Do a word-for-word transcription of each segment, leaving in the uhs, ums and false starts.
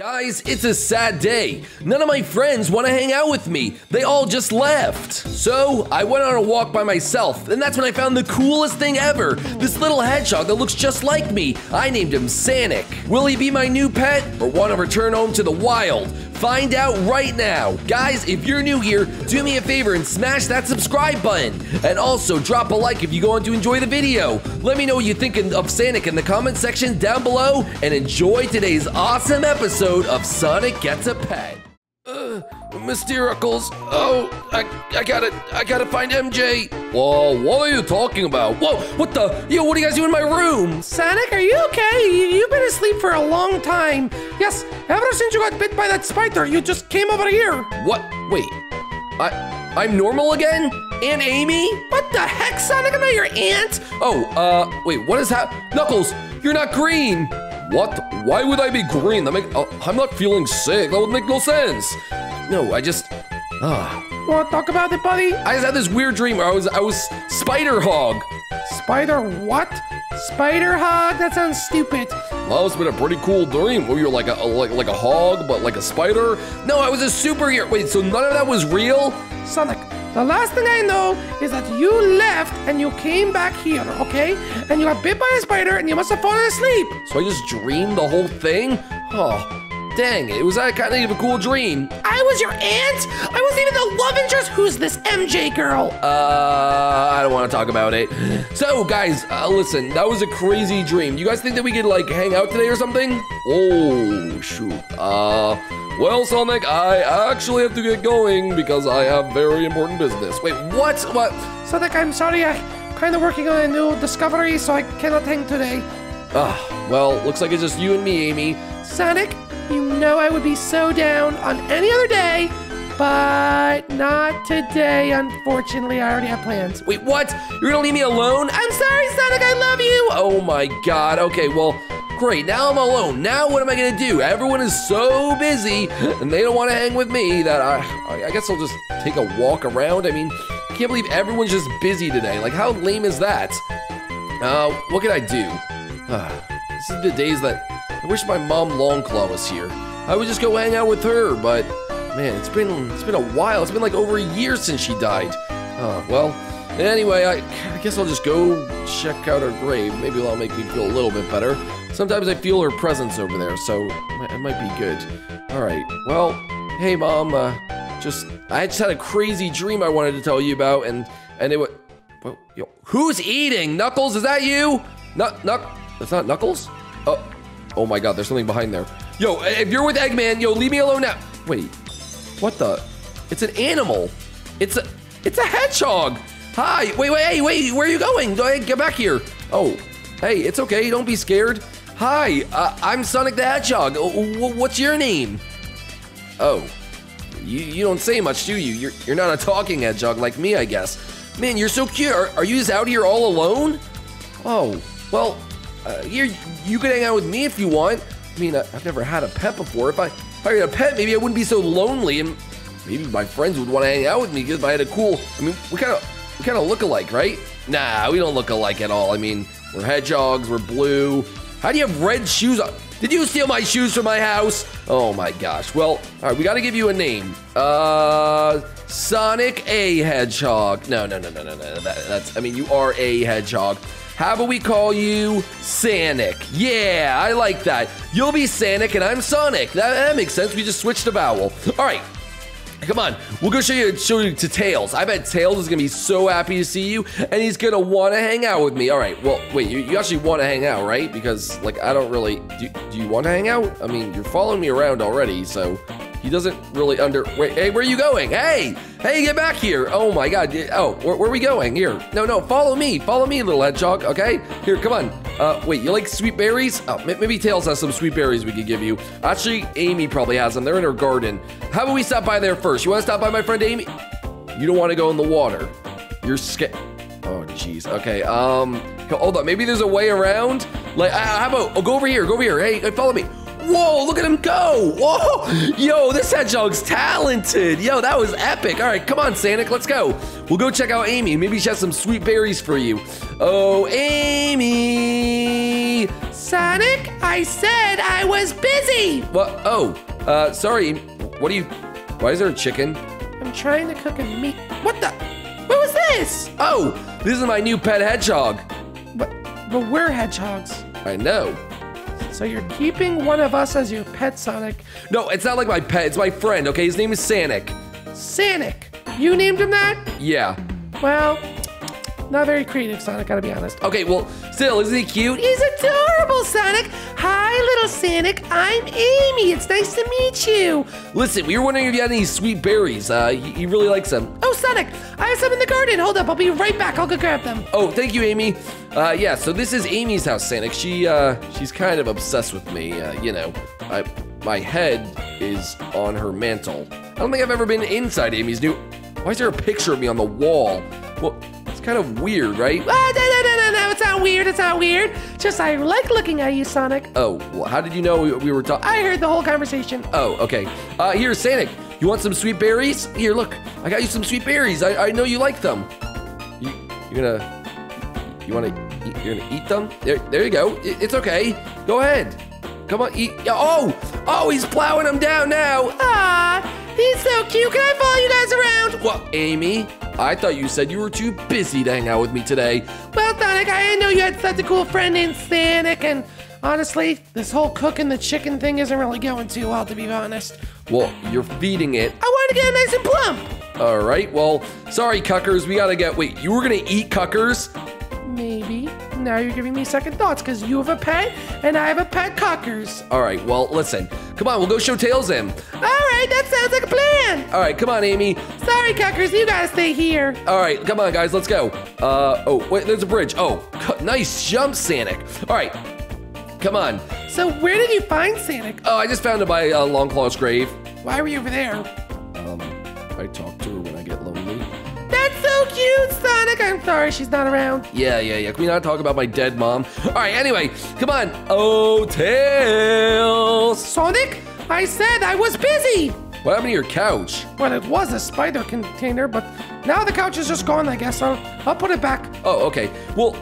Guys, it's a sad day. None of my friends want to hang out with me. They all just left. So I went on a walk by myself, and that's when I found the coolest thing ever. This little hedgehog that looks just like me. I named him Sanic. Will he be my new pet, or want to return home to the wild? Find out right now. Guys, if you're new here, do me a favor and smash that subscribe button. And also drop a like if you go on to enjoy the video. Let me know what you think of Sanic in the comment section down below, and enjoy today's awesome episode of Sonic Gets a Pet. Uh, Mystericals. Oh, I, I gotta, I gotta find M J. Whoa, what are you talking about? Whoa, what the? Yo, what do you guys do in my room? Sonic, are you okay? You, you've been asleep for a long time. Yes, ever since you got bit by that spider, you just came over here. What? Wait, I, I'm normal again? Aunt Amy? What the heck, Sonic? I'm not your aunt. Oh, uh, wait, what is happening? Knuckles, you're not green. What? Why would I be green? That make, uh, I'm not feeling sick. That would make no sense. No, I just, ah. Uh. Wanna talk about it, buddy? I just had this weird dream where I was, I was Spider Hog. Spider what? Spider Hog? That sounds stupid. Well, it's been a pretty cool dream where you're like a, a like, like a hog, but like a spider. No, I was a superhero. Wait, so none of that was real? Sonic, the last thing I know is that you left and you came back here, okay? And you got bit by a spider and you must have fallen asleep. So I just dreamed the whole thing? Oh, dang, it was that kind of a cool dream. I was your aunt? I wasn't even the love interest? Who's this M J girl? Uh, I don't want to talk about it. So guys, uh, listen, that was a crazy dream. You guys think that we could like hang out today or something? Oh, shoot, uh... Well, Sonic, I actually have to get going because I have very important business. Wait, what? What? Sonic, I'm sorry. I'm kind of working on a new discovery, so I cannot hang today. Ah, well, looks like it's just you and me, Amy. Sonic, you know I would be so down on any other day, but not today, unfortunately. I already have plans. Wait, what? You're gonna leave me alone? I'm sorry, Sonic. I love you. Oh, my God. Okay, well... Great, now I'm alone. Now what am I gonna do? Everyone is so busy and they don't wanna hang with me that I, I guess I'll just take a walk around. I mean, I can't believe everyone's just busy today. Like, how lame is that? Uh, what can I do? Uh, this is the days that I wish my mom Longclaw was here. I would just go hang out with her, but man, it's been, it's been a while. It's been like over a year since she died. Uh, well, anyway, I, I guess I'll just go check out her grave. Maybe that'll make me feel a little bit better. Sometimes I feel her presence over there, so it might be good. All right, well, hey, Mom, uh, just, I just had a crazy dream I wanted to tell you about, and, and it was, well, yo, who's eating? Knuckles, is that you? Not, not, that's not Knuckles? Oh, oh my God, there's something behind there. Yo, if you're with Eggman, yo, leave me alone now. Wait, what the, it's an animal. It's a, it's a hedgehog. Hi, wait, wait, hey, wait, where are you going? Go ahead, get back here. Oh, hey, it's okay, don't be scared. Hi, uh, I'm Sonic the Hedgehog. W what's your name? Oh, you, you don't say much, do you? You're, you're not a talking hedgehog like me, I guess. Man, you're so cute. Are, are you just out here all alone? Oh, well, uh, you you could hang out with me if you want. I mean, I, I've never had a pet before. If I, if I had a pet, maybe I wouldn't be so lonely, and maybe my friends would want to hang out with me because I had a cool... I mean, we kind of we kind of look alike, right? Nah, we don't look alike at all. I mean, we're hedgehogs, we're blue... How do you have red shoes on? Did you steal my shoes from my house? Oh my gosh. Well, all right, we gotta give you a name. Uh, Sonic a Hedgehog. No, no, no, no, no, no. That, that's, I mean, you are a hedgehog. How about we call you Sanic? Yeah, I like that. You'll be Sanic and I'm Sonic. That, that makes sense. We just switched a vowel. All right. Come on, we'll go show you, show you to Tails. I bet Tails is gonna be so happy to see you, and he's gonna wanna hang out with me. All right, well, wait, you, you actually wanna hang out, right? Because, like, I don't really, do, do you wanna hang out? I mean, you're following me around already, so he doesn't really under, wait, hey, where are you going? Hey, hey, get back here. Oh my God, oh, where, where are we going? Here, no, no, follow me, follow me, little hedgehog, okay? Here, come on. Uh, wait, you like sweet berries? Oh, maybe Tails has some sweet berries we could give you. Actually, Amy probably has them. They're in her garden. How about we stop by there first? You want to stop by my friend Amy? You don't want to go in the water. You're scared. Oh, jeez. Okay, um, hold on. Maybe there's a way around? Like, uh, how about, oh, go over here, go over here. Hey, follow me. Whoa, look at him go. Whoa, yo, this hedgehog's talented. Yo, that was epic. All right, come on, Sanic, let's go. We'll go check out Amy. Maybe she has some sweet berries for you. Oh, Amy. Sonic, I said I was busy. What? Oh, uh, sorry. What are you? Why is there a chicken? I'm trying to cook a meat. What the? What was this? Oh, this is my new pet hedgehog. But, but we're hedgehogs. I know. So you're keeping one of us as your pet, Sonic? No, it's not like my pet. It's my friend, okay? His name is Sanic. Sanic? You named him that? Yeah. Well, not very creative, Sonic, gotta be honest. Okay, well, still, isn't he cute? He's adorable, Sonic. Hi, little Sanic. I'm Amy. It's nice to meet you. Listen, we were wondering if you had any sweet berries. Uh, he really likes them. Oh, Sonic, I have some in the garden. Hold up, I'll be right back. I'll go grab them. Oh, thank you, Amy. Uh, yeah, so this is Amy's house, Sanic. She, uh, she's kind of obsessed with me, uh, you know. I, my head is on her mantle. I don't think I've ever been inside Amy's new... Why is there a picture of me on the wall? Well, it's kind of weird, right? Oh, no, no, no, no, no, it's not weird, it's not weird. Just I like looking at you, Sonic. Oh, well, how did you know we, we were talking? I heard the whole conversation. Oh, okay. Uh, here, Sanic, you want some sweet berries? Here, look, I got you some sweet berries. I, I know you like them. You, you're gonna... You wanna eat, you're gonna eat them? There, there you go. It, it's okay. Go ahead. Come on, eat. Oh, oh, he's plowing them down now. Ah, he's so cute. Can I follow you guys around? What, Amy? I thought you said you were too busy to hang out with me today. Well, Sonic, I didn't know you had such a cool friend named Sanic, and honestly, this whole cooking the chicken thing isn't really going too well, to be honest. Well, you're feeding it. I wanted to get it nice and plump. All right, well, sorry, Cuckers. We gotta get, wait, you were gonna eat Cuckers? Maybe. Now you're giving me second thoughts because you have a pet and I have a pet, Cockers. All right, well, listen. Come on, we'll go show Tails him. All right, that sounds like a plan. All right, come on, Amy. Sorry, Cockers, you gotta stay here. All right, come on, guys, let's go. Uh, oh, wait, there's a bridge. Oh, nice jump, Sanic. All right, come on. So where did you find Sanic? Oh, I just found him by uh, Longclaw's grave. Why were you over there? Um, I talk to her when I get lonely. Cute, Sonic. I'm sorry she's not around. Yeah, yeah, yeah. Can we not talk about my dead mom? All right, anyway, come on. Oh, Tails. Sonic, I said I was busy. What happened to your couch? Well, it was a spider container, but now the couch is just gone, I guess. I'll, I'll put it back. Oh, okay. Well,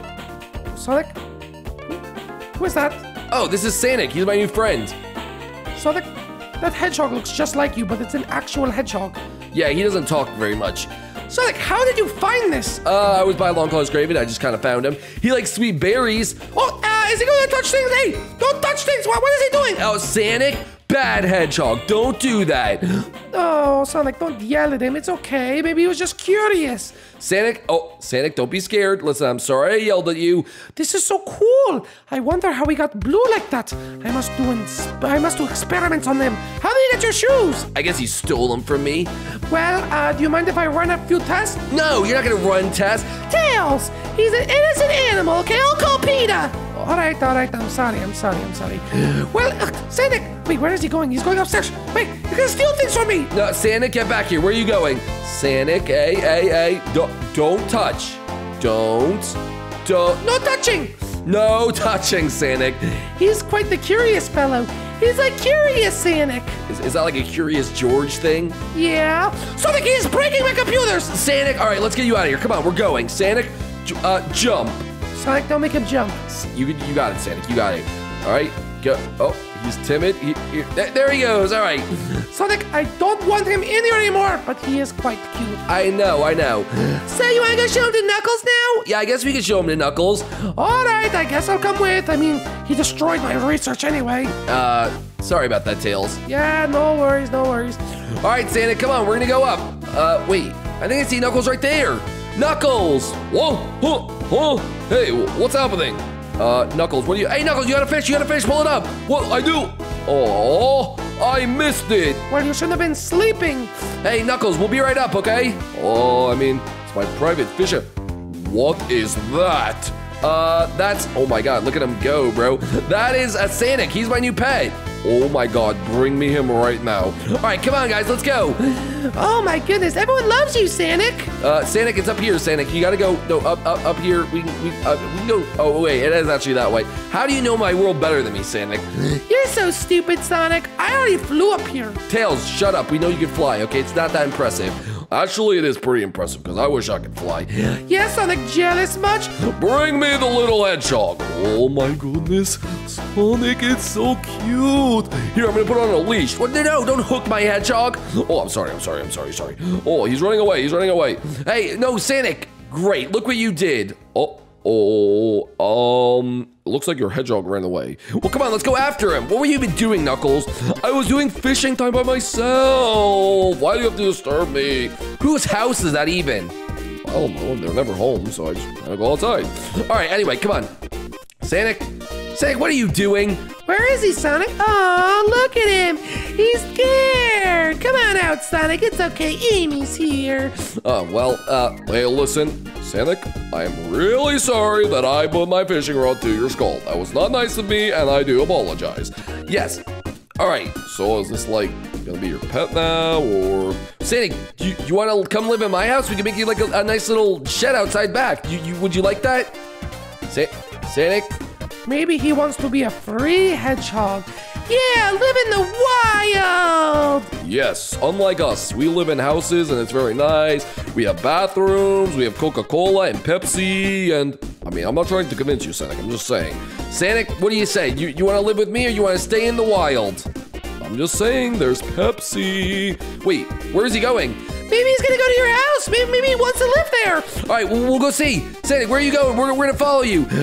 Sonic, who is that? Oh, this is Sanic. He's my new friend. Sonic, that hedgehog looks just like you, but it's an actual hedgehog. Yeah, he doesn't talk very much. Sonic, how did you find this? Uh, I was by Longclaw's grave and I just kind of found him. He likes sweet berries. Oh, uh, is he going to touch things? Hey, don't touch things. What, what is he doing? Oh, Sanic, bad hedgehog. Don't do that. Oh, Sonic, don't yell at him. It's okay. Maybe he was just curious. Sanic, oh, Sanic, don't be scared. Listen, I'm sorry I yelled at you. This is so cool. I wonder how he got blue like that. I must do I must do experiments on them. How did you get your shoes? I guess he stole them from me. Well, uh, do you mind if I run a few tests? No, you're not going to run tests. Tails, he's an innocent animal, okay? I'll call PETA. All right, all right, I'm sorry, I'm sorry, I'm sorry. Well, uh, Sanic, wait, where is he going? He's going upstairs. Wait, you're going to steal things from me. No, Sanic, get back here. Where are you going? Sanic, hey, hey, hey, don't. Don't touch. Don't. Don't. No touching. No touching, Sanic. He's quite the curious fellow. He's a curious Sanic. Is, is that like a Curious George thing? Yeah. Sonic, he's breaking my computers. Sanic, all right, let's get you out of here. Come on, we're going. Sanic, uh, jump. Sonic, don't make him jump. You, you got it, Sanic. You got it. All right, go. Oh, he's timid. He, he, there he goes. All right. Sonic, I don't want him in here anymore, but he is quite cute. I know, I know. So you want to go show him to Knuckles now? Yeah, I guess we can show him to Knuckles. All right, I guess I'll come with. I mean, he destroyed my research anyway. Uh, sorry about that, Tails. Yeah, no worries, no worries. All right, Sanic, come on. We're going to go up. Uh, wait, I think I see Knuckles right there. Knuckles. Whoa, whoa, whoa. Hey, what's happening? Uh, Knuckles, what do you? Hey, Knuckles, you got a fish, you got a fish, pull it up. What? I do. Oh, I missed it. Well, you shouldn't have been sleeping. Hey, Knuckles, we'll be right up, okay? Oh, I mean, it's my private fisher. What is that? Uh, that's, oh my God, look at him go, bro. That is a Sanic, he's my new pet. Oh my God, bring me him right now. All right, come on, guys, let's go. Oh my goodness, everyone loves you, Sanic. Uh, Sanic, it's up here, Sanic. You gotta go, no, up, up, up here. We, we, uh, we can go, oh wait, it is actually that way. How do you know my world better than me, Sanic? You're so stupid, Sonic. I already flew up here. Tails, shut up, we know you can fly, okay? It's not that impressive. Actually, it is pretty impressive because I wish I could fly. Yes, Sonic, jealous much? Bring me the little hedgehog. Oh my goodness, Sonic, it's so cute. Here, I'm gonna put on a leash. What? No, no, don't hook my hedgehog. Oh, I'm sorry, I'm sorry, I'm sorry, sorry. Oh, he's running away, he's running away. Hey, no, Sanic, great, look what you did. Oh. Oh, um, looks like your hedgehog ran away. Well, come on, let's go after him. What were you even doing, Knuckles? I was doing fishing time by myself. Why do you have to disturb me? Whose house is that even? I don't know. They're never home, so I just kind of go outside. All right, anyway, come on. Sanic, Sanic, what are you doing? Where is he, Sonic? Oh, look at him. He's scared. Come on out, Sonic. It's okay. Amy's here. Oh, well, uh, hey, listen, Sanic, I'm really sorry that I put my fishing rod through your skull. That was not nice of me, and I do apologize. Yes. All right, so is this, like, gonna be your pet now, or? Sanic, you, you wanna come live in my house? We can make you, like, a, a nice little shed outside back. You, you would you like that? Sa Sanic? Maybe he wants to be a free hedgehog. Yeah, live in the wild! Yes, unlike us, we live in houses and it's very nice. We have bathrooms, we have Coca-Cola and Pepsi, and... I mean, I'm not trying to convince you, Sanic, I'm just saying. Sanic, what do you say? You, you want to live with me or you want to stay in the wild? I'm just saying, there's Pepsi. Wait, where is he going? Maybe he's gonna go to your house. Maybe, maybe he wants to live there. All right, well, we'll go see. Sanic, where are you going? We're, we're gonna follow you. Go after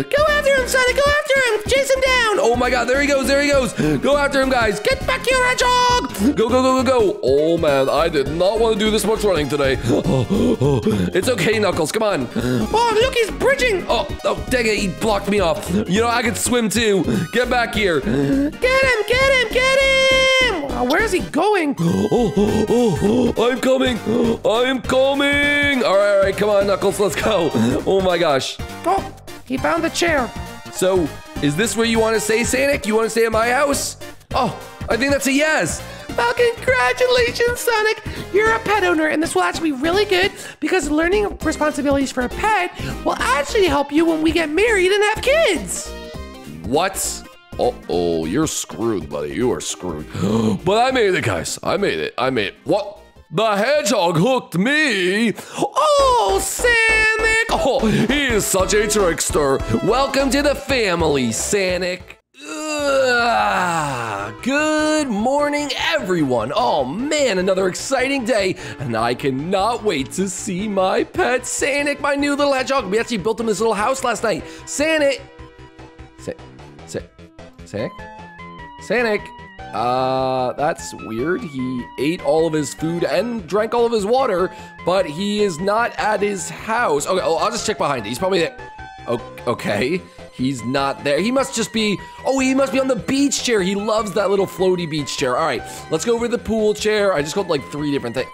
him, Sonic. Go after him. Chase him down. Oh my God, there he goes. There he goes. Go after him, guys. Get back here, hedgehog. Go, go, go, go, go. Oh man, I did not want to do this much running today. It's okay, Knuckles. Come on. Oh, look, he's bridging. Oh, oh, dang it, he blocked me off. You know, I could swim too. Get back here. Get him, get him, get him. Oh, where is he going? Oh, oh, oh, oh, I'm coming. I'm coming! All right, all right, come on, Knuckles, let's go. Oh my gosh. Oh, he found the chair. So, is this where you want to stay, Sanic? You want to stay at my house? Oh, I think that's a yes. Well, congratulations, Sonic. You're a pet owner, and this will actually be really good because learning responsibilities for a pet will actually help you when we get married and have kids. What? Uh-oh, you're screwed, buddy. You are screwed. But I made it, guys. I made it. I made it. What? The hedgehog hooked me. Oh, Sanic! Oh, he is such a trickster. Welcome to the family, Sanic. Ugh. Good morning, everyone. Oh man, another exciting day, and I cannot wait to see my pet Sanic, my new little hedgehog. We actually built him this little house last night. Sanic, Sanic, Sanic, Sanic. Uh, that's weird. He ate all of his food and drank all of his water, but he is not at his house. Okay, I'll just check behind it. He's probably there. Okay, he's not there. He must just be, oh, he must be on the beach chair. He loves that little floaty beach chair. All right, let's go over to the pool chair. I just got like three different things.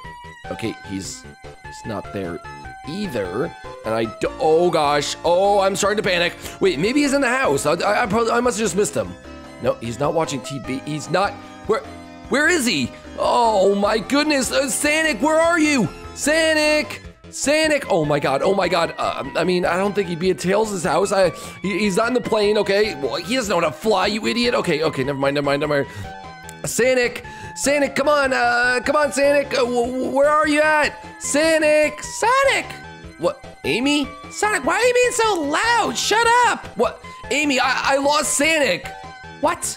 Okay, he's, he's not there either. And I, do oh gosh, oh, I'm starting to panic. Wait, maybe he's in the house. I, I, I probably, I must have just missed him. No, he's not watching T V. He's not. Where Where is he? Oh my goodness. Uh, Sanic, where are you? Sanic! Sanic! Oh my God. Oh my God. Uh, I mean, I don't think he'd be at Tails' house. I he, he's not in the plane, okay? Well, he doesn't know how to fly, you idiot. Okay, okay, never mind, never mind, never mind. Sanic! Sanic, come on. Uh, come on, Sanic. Uh, where are you at? Sanic! Sonic! What? Amy? Sonic, why are you being so loud? Shut up! What? Amy, I, I lost Sanic. What?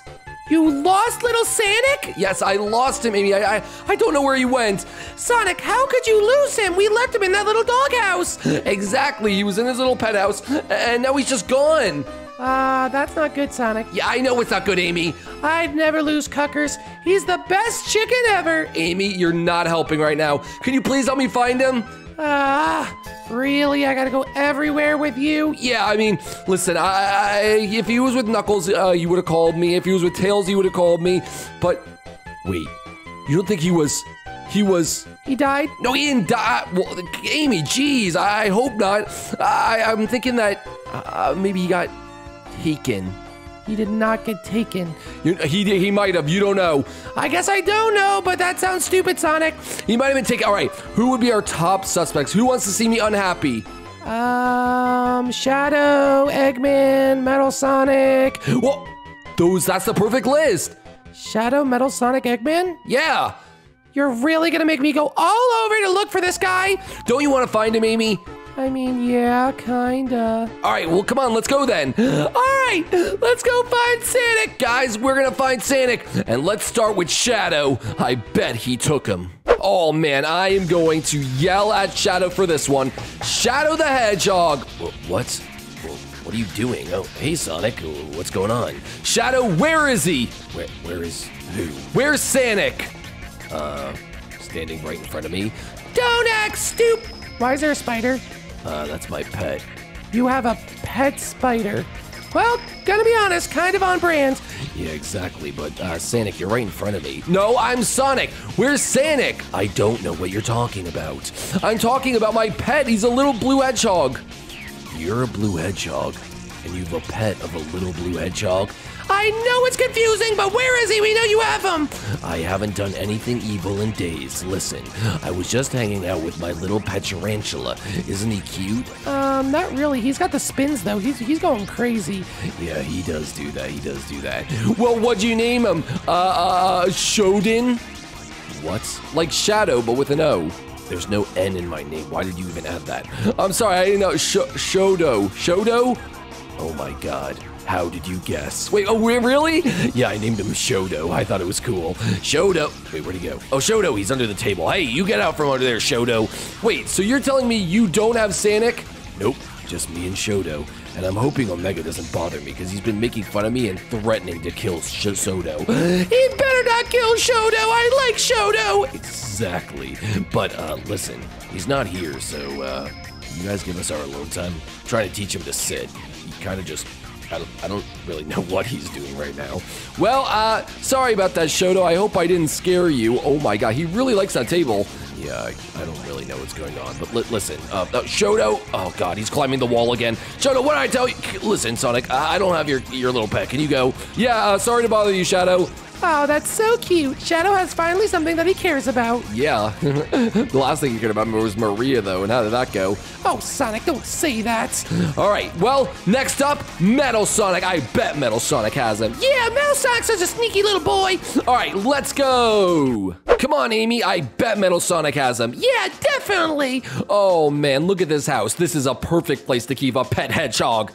You lost little Sanic? Yes, I lost him, Amy. I, I I don't know where he went. Sonic, how could you lose him? We left him in that little doghouse. Exactly. He was in his little pet house, and now he's just gone. Ah, uh, that's not good, Sonic. Yeah, I know it's not good, Amy. I'd never lose Cuckers. He's the best chicken ever. Amy, you're not helping right now. Can you please help me find him? Ah, uh, really? I gotta go everywhere with you? Yeah, I mean, listen, I, I if he was with Knuckles, uh, you would have called me. If he was with Tails, you would have called me. But wait, you don't think he was, he was... He died? No, he didn't die. Well, Amy, geez, I hope not. I, I'm thinking that uh, maybe he got taken. He did not get taken. You, he he might have. You don't know. I guess I don't know, but that sounds stupid, Sonic. He might have been taken. All right, who would be our top suspects? Who wants to see me unhappy? Um, Shadow, Eggman, Metal Sonic. Well, those, that's the perfect list. Shadow, Metal Sonic, Eggman? Yeah. You're really gonna make me go all over to look for this guy? Don't you want to find him, Amy? I mean, yeah, kinda. All right, well, come on, let's go then. All right, let's go find Sanic. Guys, we're gonna find Sanic, and let's start with Shadow. I bet he took him. Oh, man, I am going to yell at Shadow for this one. Shadow the Hedgehog. What? What are you doing? Oh, hey, Sonic, what's going on? Shadow, where is he? Where, where is who? Where's Sanic? Uh, standing right in front of me. Don't act stupid. Why is there a spider? Uh, that's my pet. You have a pet spider? Well, gonna be honest, kind of on brand. Yeah, exactly, but uh, Sanic, you're right in front of me. No, I'm Sonic. Where's Sanic? I don't know what you're talking about. I'm talking about my pet. He's a little blue hedgehog. You're a blue hedgehog, and you have a pet of a little blue hedgehog? I know it's confusing, but where is he? We know you have him. I haven't done anything evil in days. Listen, I was just hanging out with my little pet tarantula. Isn't he cute? Um, not really. He's got the spins, though. He's he's going crazy. Yeah, he does do that. He does do that. Well, what'd you name him? Uh, uh, Shoden? What? Like Shadow, but with an O. There's no N in my name. Why did you even add that? I'm sorry, I didn't know. Sh Shodo. Shodo? Oh, my God. How did you guess? Wait, oh, really? Yeah, I named him Shodo. I thought it was cool. Shodo. Wait, where'd he go? Oh, Shodo, he's under the table. Hey, you get out from under there, Shodo. Wait, so you're telling me you don't have Sanic? Nope, just me and Shodo. And I'm hoping Omega doesn't bother me because he's been making fun of me and threatening to kill Shodo. He better not kill Shodo. I like Shodo. Exactly. But uh, listen, he's not here, so uh, you guys give us our alone time. I'm trying to teach him to sit. He kind of just... I don't, I don't really know what he's doing right now. Well, uh, sorry about that, Shodo. I hope I didn't scare you. Oh my God, he really likes that table. Yeah, I, I don't really know what's going on, but li listen, uh, uh, Shodo, oh God, he's climbing the wall again. Shodo, what did I tell you? Listen, Sonic, I, I don't have your, your little pet. Can you go? Yeah, uh, sorry to bother you, Shadow. Oh, that's so cute. Shadow has finally something that he cares about. Yeah. The last thing he cared about was Maria, though, and how did that go? Oh, Sonic, don't say that. All right, well, next up, Metal Sonic. I bet Metal Sonic has him. Yeah, Metal Sonic's such a sneaky little boy. All right, let's go. Come on, Amy. I bet Metal Sonic has him. Yeah, definitely. Oh, man, look at this house. This is a perfect place to keep a pet hedgehog.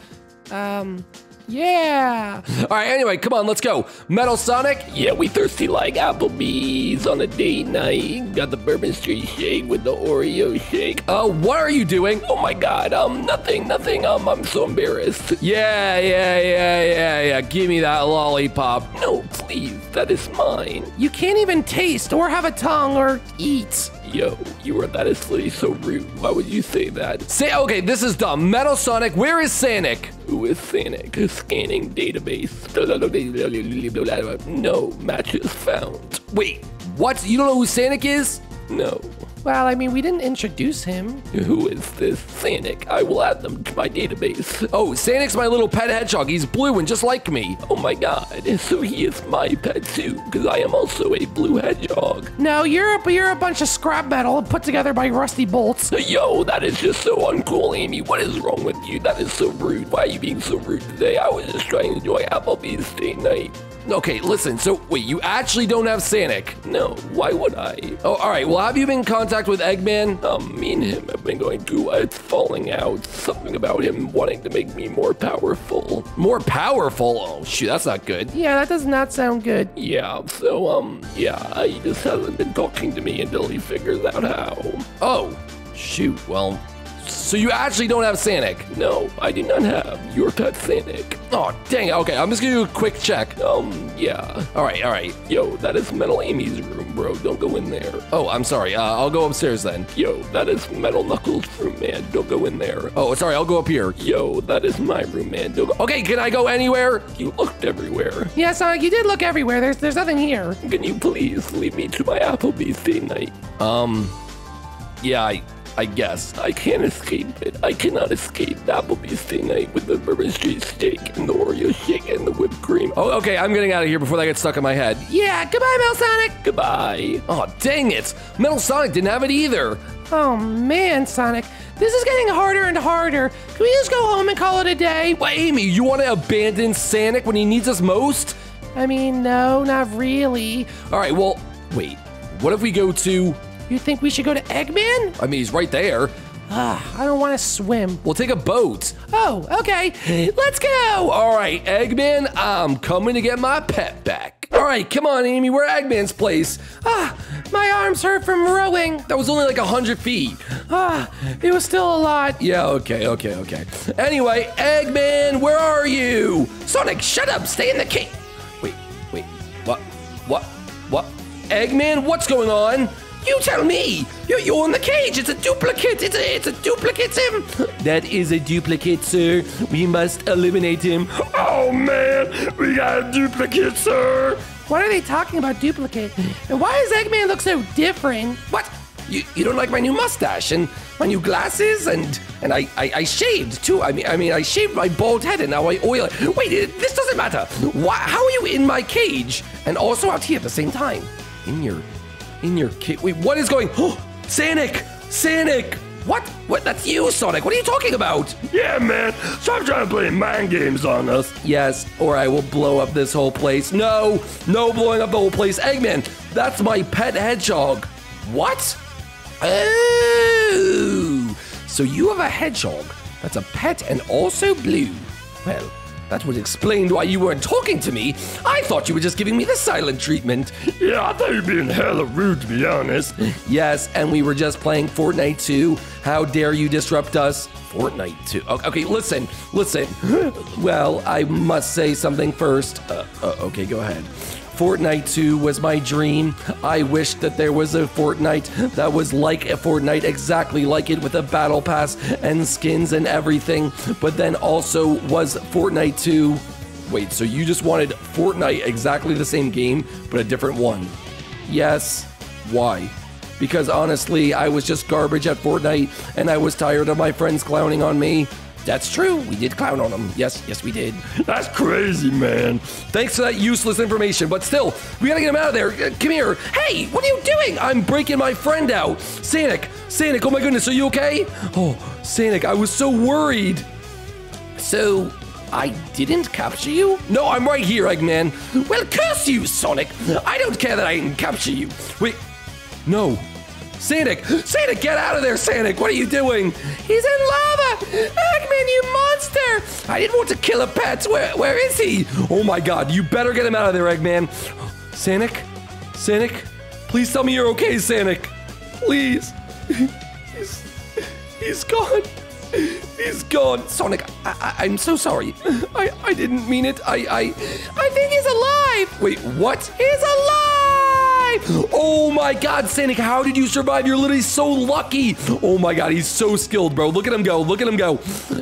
Um... Yeah. All right, anyway, come on, let's go. Metal Sonic. Yeah, we thirsty like Applebee's on a date night. Got the Bourbon Street shake with the Oreo shake. Oh, uh, what are you doing? Oh, my God. Um, nothing, nothing. Um, I'm so embarrassed. Yeah, yeah, yeah, yeah, yeah. Give me that lollipop. No, please. That is mine. You can't even taste or have a tongue or eat. Yo, you are that is literally so rude. Why would you say that? Say, okay, this is dumb. Metal Sonic, where is Sanic? Who is Sanic? Scanning database. No matches found. Wait, what? You don't know who Sanic is? No. Well, I mean, we didn't introduce him. Who is this Sanic? I will add them to my database. Oh, Sanic's my little pet hedgehog. He's blue and just like me. Oh my God. So he is my pet too, because I am also a blue hedgehog. No, you're a, you're a bunch of scrap metal put together by rusty bolts. Yo, that is just so uncool, Amy. What is wrong with you? That is so rude. Why are you being so rude today? I was just trying to enjoy Applebee's date night. Okay, listen, so wait, you actually don't have Sanic? No, why would I? Oh, all right, well, have you been in contact with Eggman? Um, me and him have been going through a falling out, something about him wanting to make me more powerful. More powerful? Oh, shoot, that's not good. Yeah, that does not sound good. Yeah, so, um, yeah, he just hasn't been talking to me until he figures out how. Oh, shoot, well... So you actually don't have Sanic? No, I do not have your pet Sanic. Oh, dang it. Okay, I'm just gonna do a quick check. Um, yeah. All right, all right. Yo, that is Metal Amy's room, bro. Don't go in there. Oh, I'm sorry. Uh, I'll go upstairs then. Yo, that is Metal Knuckles' room, man. Don't go in there. Oh, sorry. I'll go up here. Yo, that is my room, man. Don't go. Okay, can I go anywhere? You looked everywhere. Yeah, Sonic, you did look everywhere. There's, there's nothing here. Can you please lead me to my Applebee's date night? Um, yeah, I... I guess. I can't escape it. I cannot escape Applebee's date night with the Bourbon Street steak and the Oreo shake and the whipped cream. Oh, okay, I'm getting out of here before that gets stuck in my head. Yeah, goodbye, Metal Sonic. Goodbye. Oh, dang it. Metal Sonic didn't have it either. Oh, man, Sonic. This is getting harder and harder. Can we just go home and call it a day? Well, Amy, you want to abandon Sanic when he needs us most? I mean, no, not really. All right, well, wait. What if we go to... You think we should go to Eggman? I mean, he's right there. Ah, I don't want to swim. We'll take a boat. Oh, okay. Let's go. All right, Eggman, I'm coming to get my pet back. All right, come on, Amy. We're at Eggman's place. Ah, my arms hurt from rowing. That was only like one hundred feet. Ah, it was still a lot. Yeah, okay, okay, okay. Anyway, Eggman, where are you? Sonic, shut up. Stay in the cave. Wait, wait. What? What? What? Eggman, what's going on? You tell me! You're, you're in the cage! It's a duplicate! It's a, it's a duplicate, Sim! That is a duplicate, sir. We must eliminate him. Oh, man! We got a duplicate, sir! What are they talking about duplicate? And why does Eggman look so different? What? You, you don't like my new mustache and my new glasses? And and I, I, I shaved, too. I mean, I mean, I shaved my bald head and now I oil it. Wait, this doesn't matter. Why, how are you in my cage and also out here at the same time? In your... In your kid. Wait, what is going? Oh, Sanic! Sanic! What? What? That's you, Sonic. What are you talking about? Yeah, man. Stop trying to play mind games on us. Yes, or I will blow up this whole place. No, no blowing up the whole place. Eggman, that's my pet hedgehog. What? Oh, so you have a hedgehog that's a pet and also blue. Well, that would explain why you weren't talking to me. I thought you were just giving me the silent treatment. Yeah, I thought you were being hella rude, to be honest. Yes, and we were just playing Fortnite two. How dare you disrupt us? Fortnite two. Okay, listen, listen. Well, I must say something first. Uh, uh, okay, go ahead. Fortnite two was my dream. I wished that there was a Fortnite that was like a Fortnite, exactly like it, with a battle pass and skins and everything. But then also was Fortnite two. Wait, so you just wanted Fortnite, exactly the same game, but a different one? Yes. Why? Because honestly, I was just garbage at Fortnite and I was tired of my friends clowning on me. That's true. We did clown on him. Yes, yes, we did. That's crazy, man. Thanks for that useless information, but still, we gotta get him out of there. Uh, come here. Hey, what are you doing? I'm breaking my friend out. Sanic, Sanic, oh my goodness, are you okay? Oh, Sanic, I was so worried. So, I didn't capture you? No, I'm right here, Eggman. Well, curse you, Sonic. I don't care that I didn't capture you. Wait, no. Sanic! Sanic, get out of there, Sanic! What are you doing? He's in lava! Eggman, you monster! I didn't want to kill a pet! Where, where is he? Oh my god, you better get him out of there, Eggman! Sanic? Sanic? Please tell me you're okay, Sanic! Please! He's... He's gone! He's gone! Sonic, I, I, I'm so sorry. I, I didn't mean it. I, I... I think he's alive! Wait, what? He's alive! Oh my god, Sanic, how did you survive? You're literally so lucky. Oh my god, he's so skilled, bro. Look at him go, look at him go.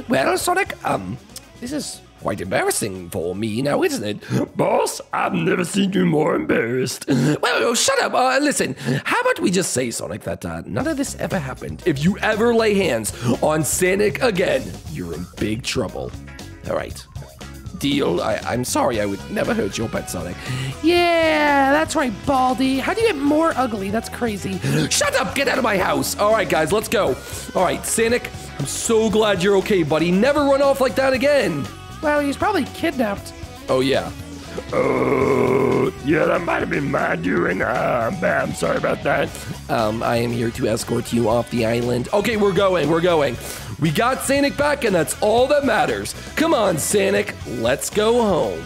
Well, Sonic, um, this is quite embarrassing for me now, isn't it? Boss, I've never seen you more embarrassed. Well, shut up. Uh, listen, how about we just say, Sonic, that uh, none of this ever happened. If you ever lay hands on Sanic again, you're in big trouble. All right. Deal. I, I'm sorry, I would never hurt your pet, Sonic. Yeah, that's right, Baldy. How do you get more ugly? That's crazy. Shut up! Get out of my house! All right, guys, let's go. All right, Sanic, I'm so glad you're okay, buddy. Never run off like that again. Well, he's probably kidnapped. Oh, yeah. Oh, yeah, that might have been my doing. Uh, I'm sorry about that. Um, I am here to escort you off the island. Okay, we're going, we're going. We got Sanic back, and that's all that matters. Come on, Sanic, let's go home.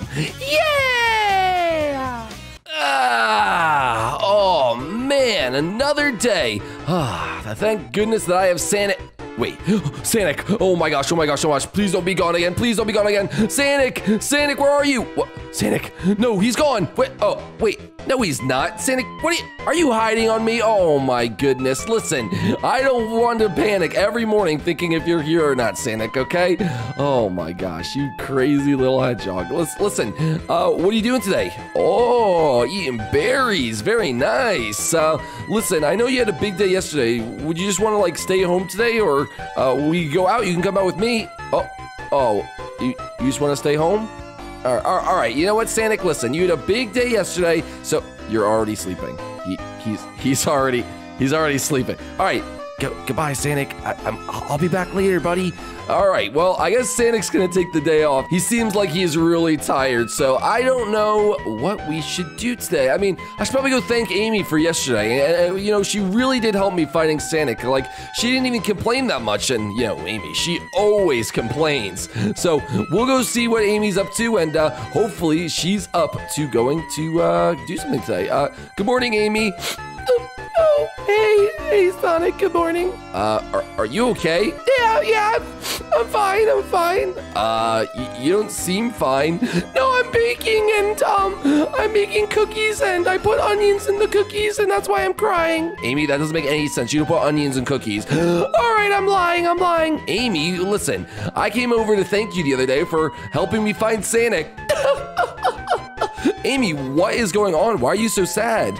Yeah! Ah, oh, man, another day. Ah, thank goodness that I have Sanic. Wait, Sanic, oh my gosh, oh my gosh, oh my gosh. Please don't be gone again, please don't be gone again. Sanic, Sanic, where are you? What? Sanic, no, he's gone. Wait, oh, wait, no, he's not. Sanic, what are you, are you hiding on me? Oh my goodness, listen, I don't want to panic every morning thinking if you're here or not, Sanic, okay? Oh my gosh, you crazy little hedgehog. Let's, listen, uh, what are you doing today? Oh, eating berries, very nice. Uh, listen, I know you had a big day yesterday. Would you just want to like stay home today, or Uh, we go out, you can come out with me. Oh, oh, you, you just want to stay home? All right, all right, you know what, Sanic, listen, you had a big day yesterday, so you're already sleeping. He, he's, he's already, he's already sleeping. All right, Go goodbye, Sanic. I I'm I'll be back later, buddy. All right, well, I guess Sanic's gonna take the day off. He seems like he is really tired, so I don't know what we should do today. I mean, I should probably go thank Amy for yesterday. And, you know, she really did help me fighting Sanic. Like, she didn't even complain that much, and, you know, Amy, she always complains. So we'll go see what Amy's up to, and uh, hopefully she's up to going to uh, do something today. Uh, good morning, Amy. Oh, hey, hey, Sonic, good morning. Uh, are, are you okay? Yeah, yeah, I'm, I'm fine, I'm fine. Uh, you, you don't seem fine. No, I'm baking, and, um, I'm making cookies, and I put onions in the cookies, and that's why I'm crying. Amy, that doesn't make any sense. You don't put onions in cookies. All right, I'm lying, I'm lying. Amy, listen, I came over to thank you the other day for helping me find Sonic. Amy, what is going on? Why are you so sad?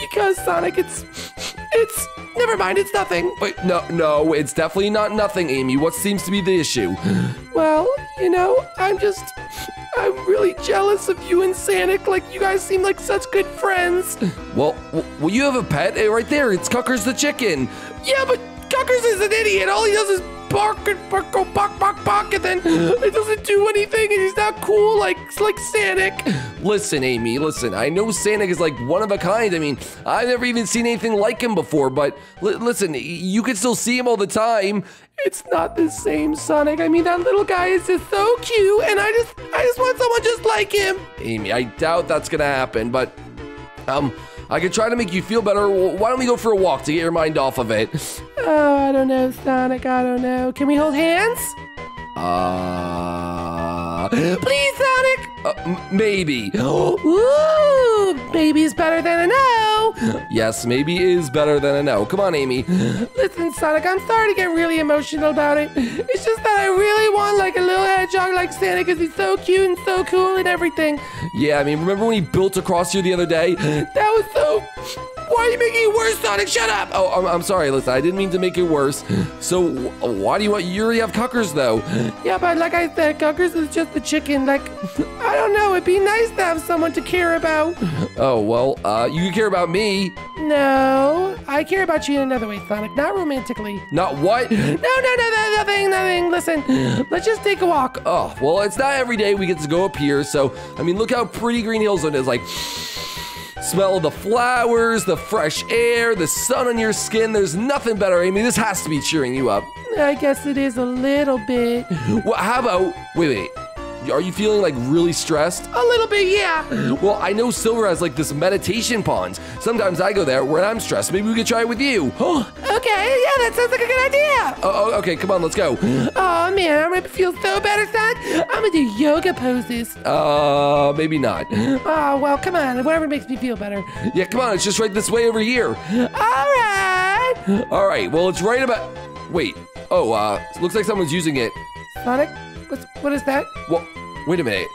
Because, Sonic, it's... It's... Never mind, it's nothing. Wait, no, no, it's definitely not nothing, Amy. What seems to be the issue? Well, you know, I'm just... I'm really jealous of you and Sanic. Like, you guys seem like such good friends. Well, well, you have a pet right there. It's Cuckers the chicken. Yeah, but Cuckers is an idiot. All he does is... bark and bark, go bark, bark, bark, and then it doesn't do anything, and he's not cool like like Sanic. Listen, Amy, listen, I know Sanic is like one of a kind. I mean, I've never even seen anything like him before, but li listen, you can still see him all the time. It's not the same, Sonic. I mean, that little guy is just so cute, and I just, I just want someone just like him. Amy, I doubt that's gonna happen, but, um, I could try to make you feel better. Why don't we go for a walk to get your mind off of it? Oh, I don't know, Sonic. I don't know. Can we hold hands? Uh... Please, Sonic! Uh, m maybe. Ooh, maybe is better than a no. Yes, maybe is better than a no. Come on, Amy. Listen, Sonic, I'm sorry to get really emotional about it. It's just that I really want, like, a little hedgehog like Santa because he's so cute and so cool and everything. Yeah, I mean, remember when he built across you the other day? That was so... Why are you making it worse, Sonic? Shut up! Oh, I'm, I'm sorry. Listen, I didn't mean to make it worse. So, why do you want... You already have Cuckers, though. Yeah, but like I said, Cuckers is just a chicken. Like, I don't know. It'd be nice to have someone to care about. Oh, well, uh, you care about me. No. I care about you in another way, Sonic. Not romantically. Not what? No, no, no, no, nothing, nothing. Listen, let's just take a walk. Oh, well, it's not every day we get to go up here. So, I mean, look how pretty Green Hill Zone is. Like... Smell of the flowers, the fresh air, the sun on your skin. There's nothing better, Amy. This has to be cheering you up. I guess it is a little bit. Well, how about, wait, wait. Are you feeling like really stressed? A little bit, yeah. Well, I know Silver has like this meditation pond. Sometimes I go there when I'm stressed. Maybe we could try it with you. Okay, yeah, that sounds like a good idea. Oh, okay, come on, let's go. Oh man, I'm gonna feel so better, Sonic. I'm gonna do yoga poses. Uh, maybe not. Oh, well, come on, whatever makes me feel better. Yeah, come on, it's just right this way over here. All right. All right, well, it's right about, wait. Oh, uh, looks like someone's using it. Sonic? What's, what is that? What? Wait a minute.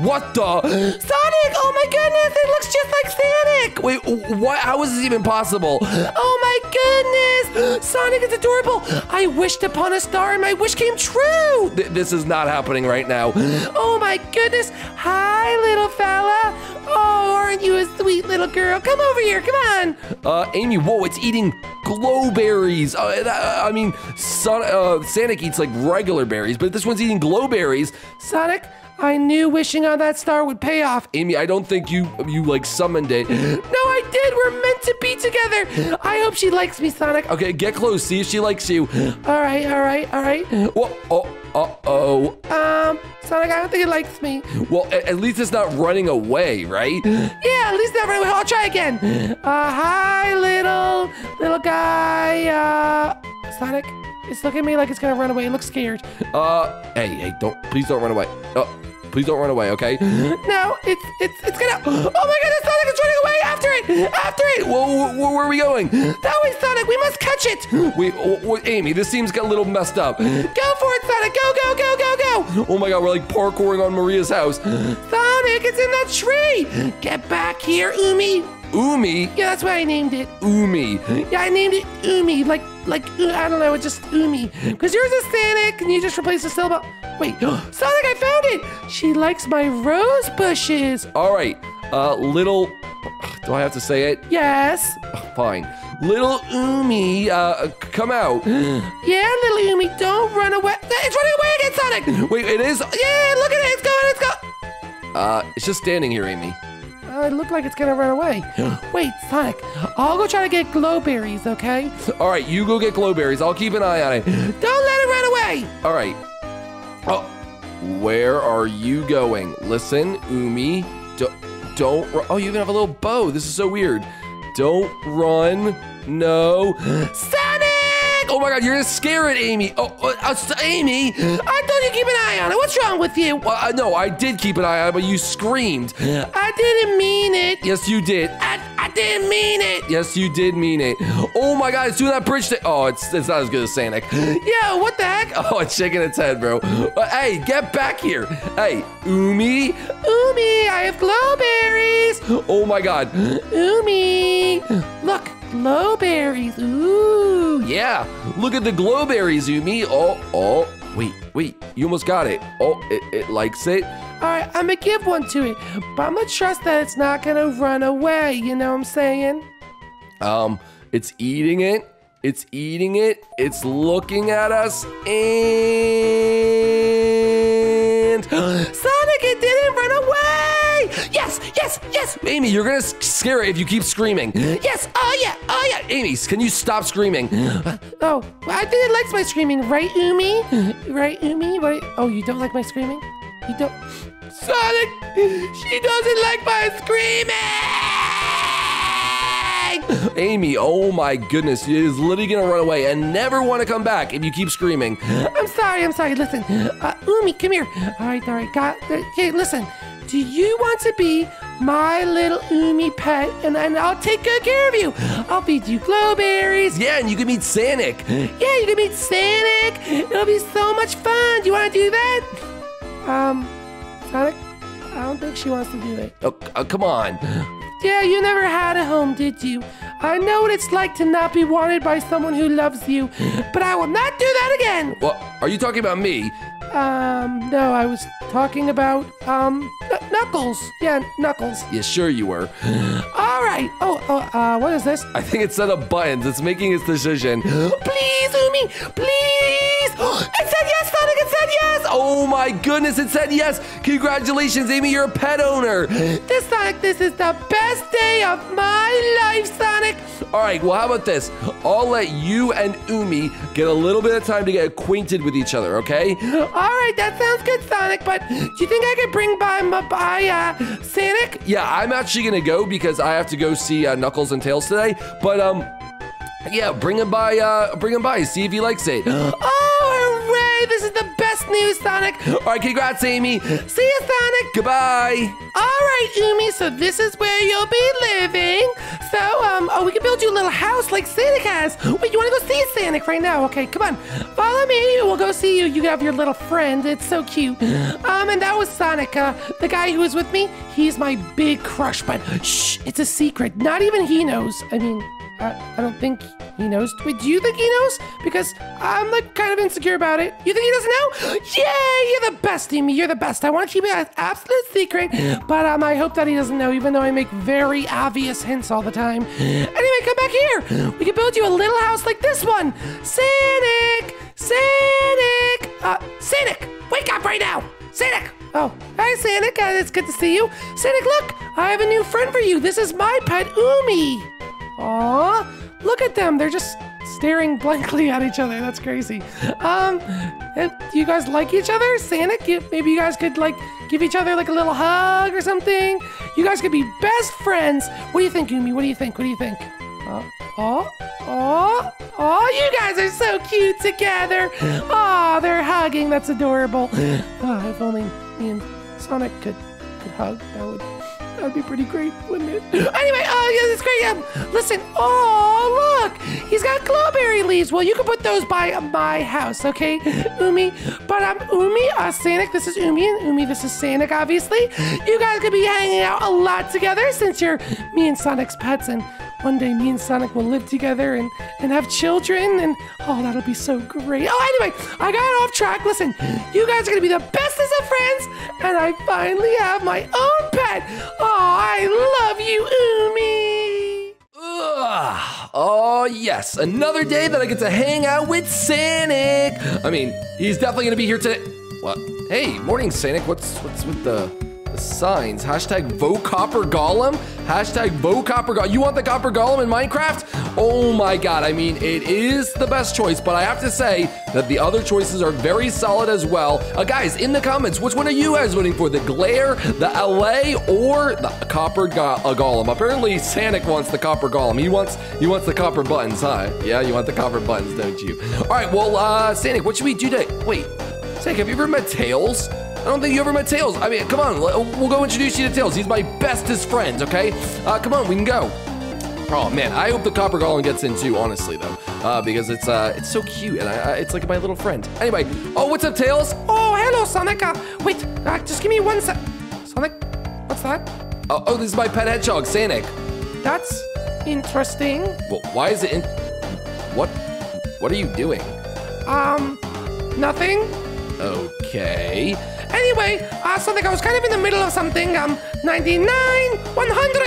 What the? Sonic! Oh my goodness! It looks just like Sonic! Wait, what? How is this even possible? Oh my goodness! Sonic is adorable! I wished upon a star and my wish came true! Th this is not happening right now. Oh my goodness! Hi, little fella! Oh, aren't you a sweet little girl? Come over here, come on! Uh, Amy, whoa, it's eating glowberries. Uh, I mean, Son uh, Sonic eats like regular berries, but this one's eating glowberries. Sonic, I knew wishing on that star would pay off. Amy, I don't think you, you like, summoned it. No, I did. We're meant to be together. I hope she likes me, Sonic. Okay, get close. See if she likes you. All right, all right, all right. Whoa, oh. Uh-oh. Um, Sonic, I don't think it likes me. Well, at, at least it's not running away, right? Yeah, at least it's not running away. I'll try again. Uh, hi, little, little guy. Uh, Sonic, it's looking at me like it's gonna run away. It looks scared. Uh, hey, hey, don't, please don't run away. Oh, please don't run away, okay? No, it's, it's, it's gonna, oh my goodness, Sonic is running away. After it, after it. Whoa, whoa, where are we going? That way, Sonic, we must catch it. Wait, wait, Amy, this seems a little messed up. Go for it, Sonic, go, go, go, go, go. Oh my God, we're like parkouring on Maria's house. Sonic, it's in that tree. Get back here, Umi. Umi? Yeah, that's why I named it. Umi. Yeah, I named it Umi, like, like, I don't know, it's just Umi. Because yours is Sonic, and you just replaced the syllable. Wait, Sonic, I found it! She likes my rose bushes. All right, uh, little, Do I have to say it? Yes. Oh, fine. Little Umi, uh, come out. Yeah, little Umi, don't run away. It's running away again, Sonic. Wait, it is. Yeah, look at it. It's going. It's going. Uh, it's just standing here, Amy. Uh, it looks like it's gonna run away. Wait, Sonic, I'll go try to get glowberries, okay? All right, you go get glowberries. I'll keep an eye on it. Don't let it run away. All right. Oh, where are you going? Listen, Umi, don't, don't run. Oh, you even have a little bow. This is so weird. Don't run. No. Sonic! Oh my God, you're gonna scare it, Amy. Oh, uh, uh, Amy, I thought you'd keep an eye on it. What's wrong with you? Uh, no, I did keep an eye on it, but you screamed. I didn't mean it. Yes, you did. I, I didn't mean it. Yes, you did mean it. Oh my God, it's doing that bridge thing. Oh, it's, it's not as good as Sanic. Yo, what the heck? Oh, it's shaking its head, bro. Uh, hey, get back here. Hey, Umi. Umi, I have glowberries. Oh my God. Umi, look, glowberries. Ooh. Yeah, look at the glowberries, Umi. Oh, oh, wait, wait. You almost got it. Oh, it, it likes it. All right, I'm gonna give one to it, but I'm gonna trust that it's not gonna run away. You know what I'm saying? Um, it's eating it. It's eating it. It's looking at us. And Sonic, it didn't run away. Yes, yes, yes. Amy, you're gonna scare it if you keep screaming. Yes. Oh yeah. Oh yeah. Amy, can you stop screaming? Oh, I think it likes my screaming, right, Umi? Right, Umi? Right? Oh, you don't like my screaming? You don't. Sonic, she doesn't like my screaming! Amy, oh my goodness, she is literally gonna run away and never wanna come back if you keep screaming. I'm sorry, I'm sorry, listen. Uh, Umi, come here. All right, all right, got, okay, listen. Do you want to be my little Umi pet? And, and I'll take good care of you. I'll feed you glowberries. Yeah, and you can meet Sanic. Yeah, you can meet Sanic. It'll be so much fun. Do you wanna do that? Um, Sonic, I don't think she wants to do it. Oh, oh, come on. Yeah, you never had a home, did you? I know what it's like to not be wanted by someone who loves you, but I will not do that again. Well, are you talking about me? Um, no, I was talking about, um, Knuckles. Yeah, Knuckles. Yeah, sure you were. All right. Oh, oh, uh, what is this? I think it's set up buttons. It's making its decision. Please, Umi, please. It said yes, Sonic, it said yes. Oh my goodness, it said yes. Congratulations, Amy, you're a pet owner. This, Sonic, this is the best day of my life, Sonic. All right, well, how about this? I'll let you and Umi get a little bit of time to get acquainted with each other, okay? All right, that sounds good, Sonic, but do you think I could bring by my by, uh, Sanic? Yeah, I'm actually gonna go because I have to go see uh, Knuckles and Tails today, but um, yeah, bring him by, uh, bring him by, see if he likes it. Oh, hooray, this is the best news, Sonic. All right, congrats, Amy. See you, Sonic. Goodbye. All right, Umi, so this is where you'll be living. So, um, oh, we can build you a little house like Sanic has. Wait, you wanna go see Sanic right now? Okay, come on, follow me, we'll go see you. You can have your little friend, it's so cute. Um, and that was Sonic, uh, the guy who was with me. He's my big crush, but shh, it's a secret. Not even he knows, I mean, I, I don't think he knows. Wait, do you think he knows? Because I'm like kind of insecure about it. You think he doesn't know? Yay, you're the best, Amy, you're the best. I wanna keep it an absolute secret, but um, I hope that he doesn't know, even though I make very obvious hints all the time. Anyway, come back here. We can build you a little house like this one. Sanic, Sanic, uh, Sanic, wake up right now, Sanic. Oh, hi, Sanic, uh, it's good to see you. Sanic, look, I have a new friend for you. This is my pet, Umi. Aw, look at them. They're just staring blankly at each other. That's crazy. Um, do you guys like each other? Sanic, you, maybe you guys could like give each other like a little hug or something. You guys could be best friends. What do you think, Umi? What do you think? What do you think? Uh, oh, oh, oh, you guys are so cute together. Oh, they're hugging. That's adorable. Oh, if only me and Sonic could, could hug, that would That'd be pretty great, wouldn't it? Anyway, oh yeah, that's great. Um, listen, oh look, he's got glowberry leaves. Well, you can put those by my house, okay, Umi? But um, Umi, uh, Sanic, this is Umi, and Umi, this is Sanic, obviously. You guys could be hanging out a lot together since you're me and Sonic's pets, and one day me and Sonic will live together and, and have children, and oh, that'll be so great. Oh, anyway, I got off track. Listen, you guys are gonna be the bestest of friends, and I finally have my own pet. that. Oh, I love you, Umi. Ugh. Oh, yes. Another day that I get to hang out with Sanic. I mean, he's definitely going to be here today. What? Hey, morning, Sanic. What's what's with the, the signs? Hashtag VoCopper Golem. Hashtag VoCopper Golem. You want the Copper Golem in Minecraft? Oh my God. I mean, it is the best choice, but I have to say that the other choices are very solid as well. Uh, guys, in the comments, which one are you guys voting for? The Glare, the L A, or the Copper go uh, Golem? Apparently, Sanic wants the Copper Golem. He wants he wants the copper buttons, huh? Yeah, you want the copper buttons, don't you? All right, well, uh, Sanic, what should we do today? Wait. Sanic, have you ever met Tails? I don't think you ever met Tails. I mean, come on, we'll go introduce you to Tails. He's my bestest friend, okay? Uh, come on, we can go. Oh man, I hope the Copper Golem gets in too, honestly though, uh, because it's uh, it's so cute and I, I, it's like my little friend. Anyway, oh, what's up, Tails? Oh, hello, Sonic. Uh, wait, uh, just give me one sec. Sonic, what's that? Oh, oh, this is my pet hedgehog, Sanic. That's interesting. Well, why is it in? What? What are you doing? Um, nothing. Okay. Anyway, uh, Sonic, I was kind of in the middle of something. Um, ninety-nine, one hundred.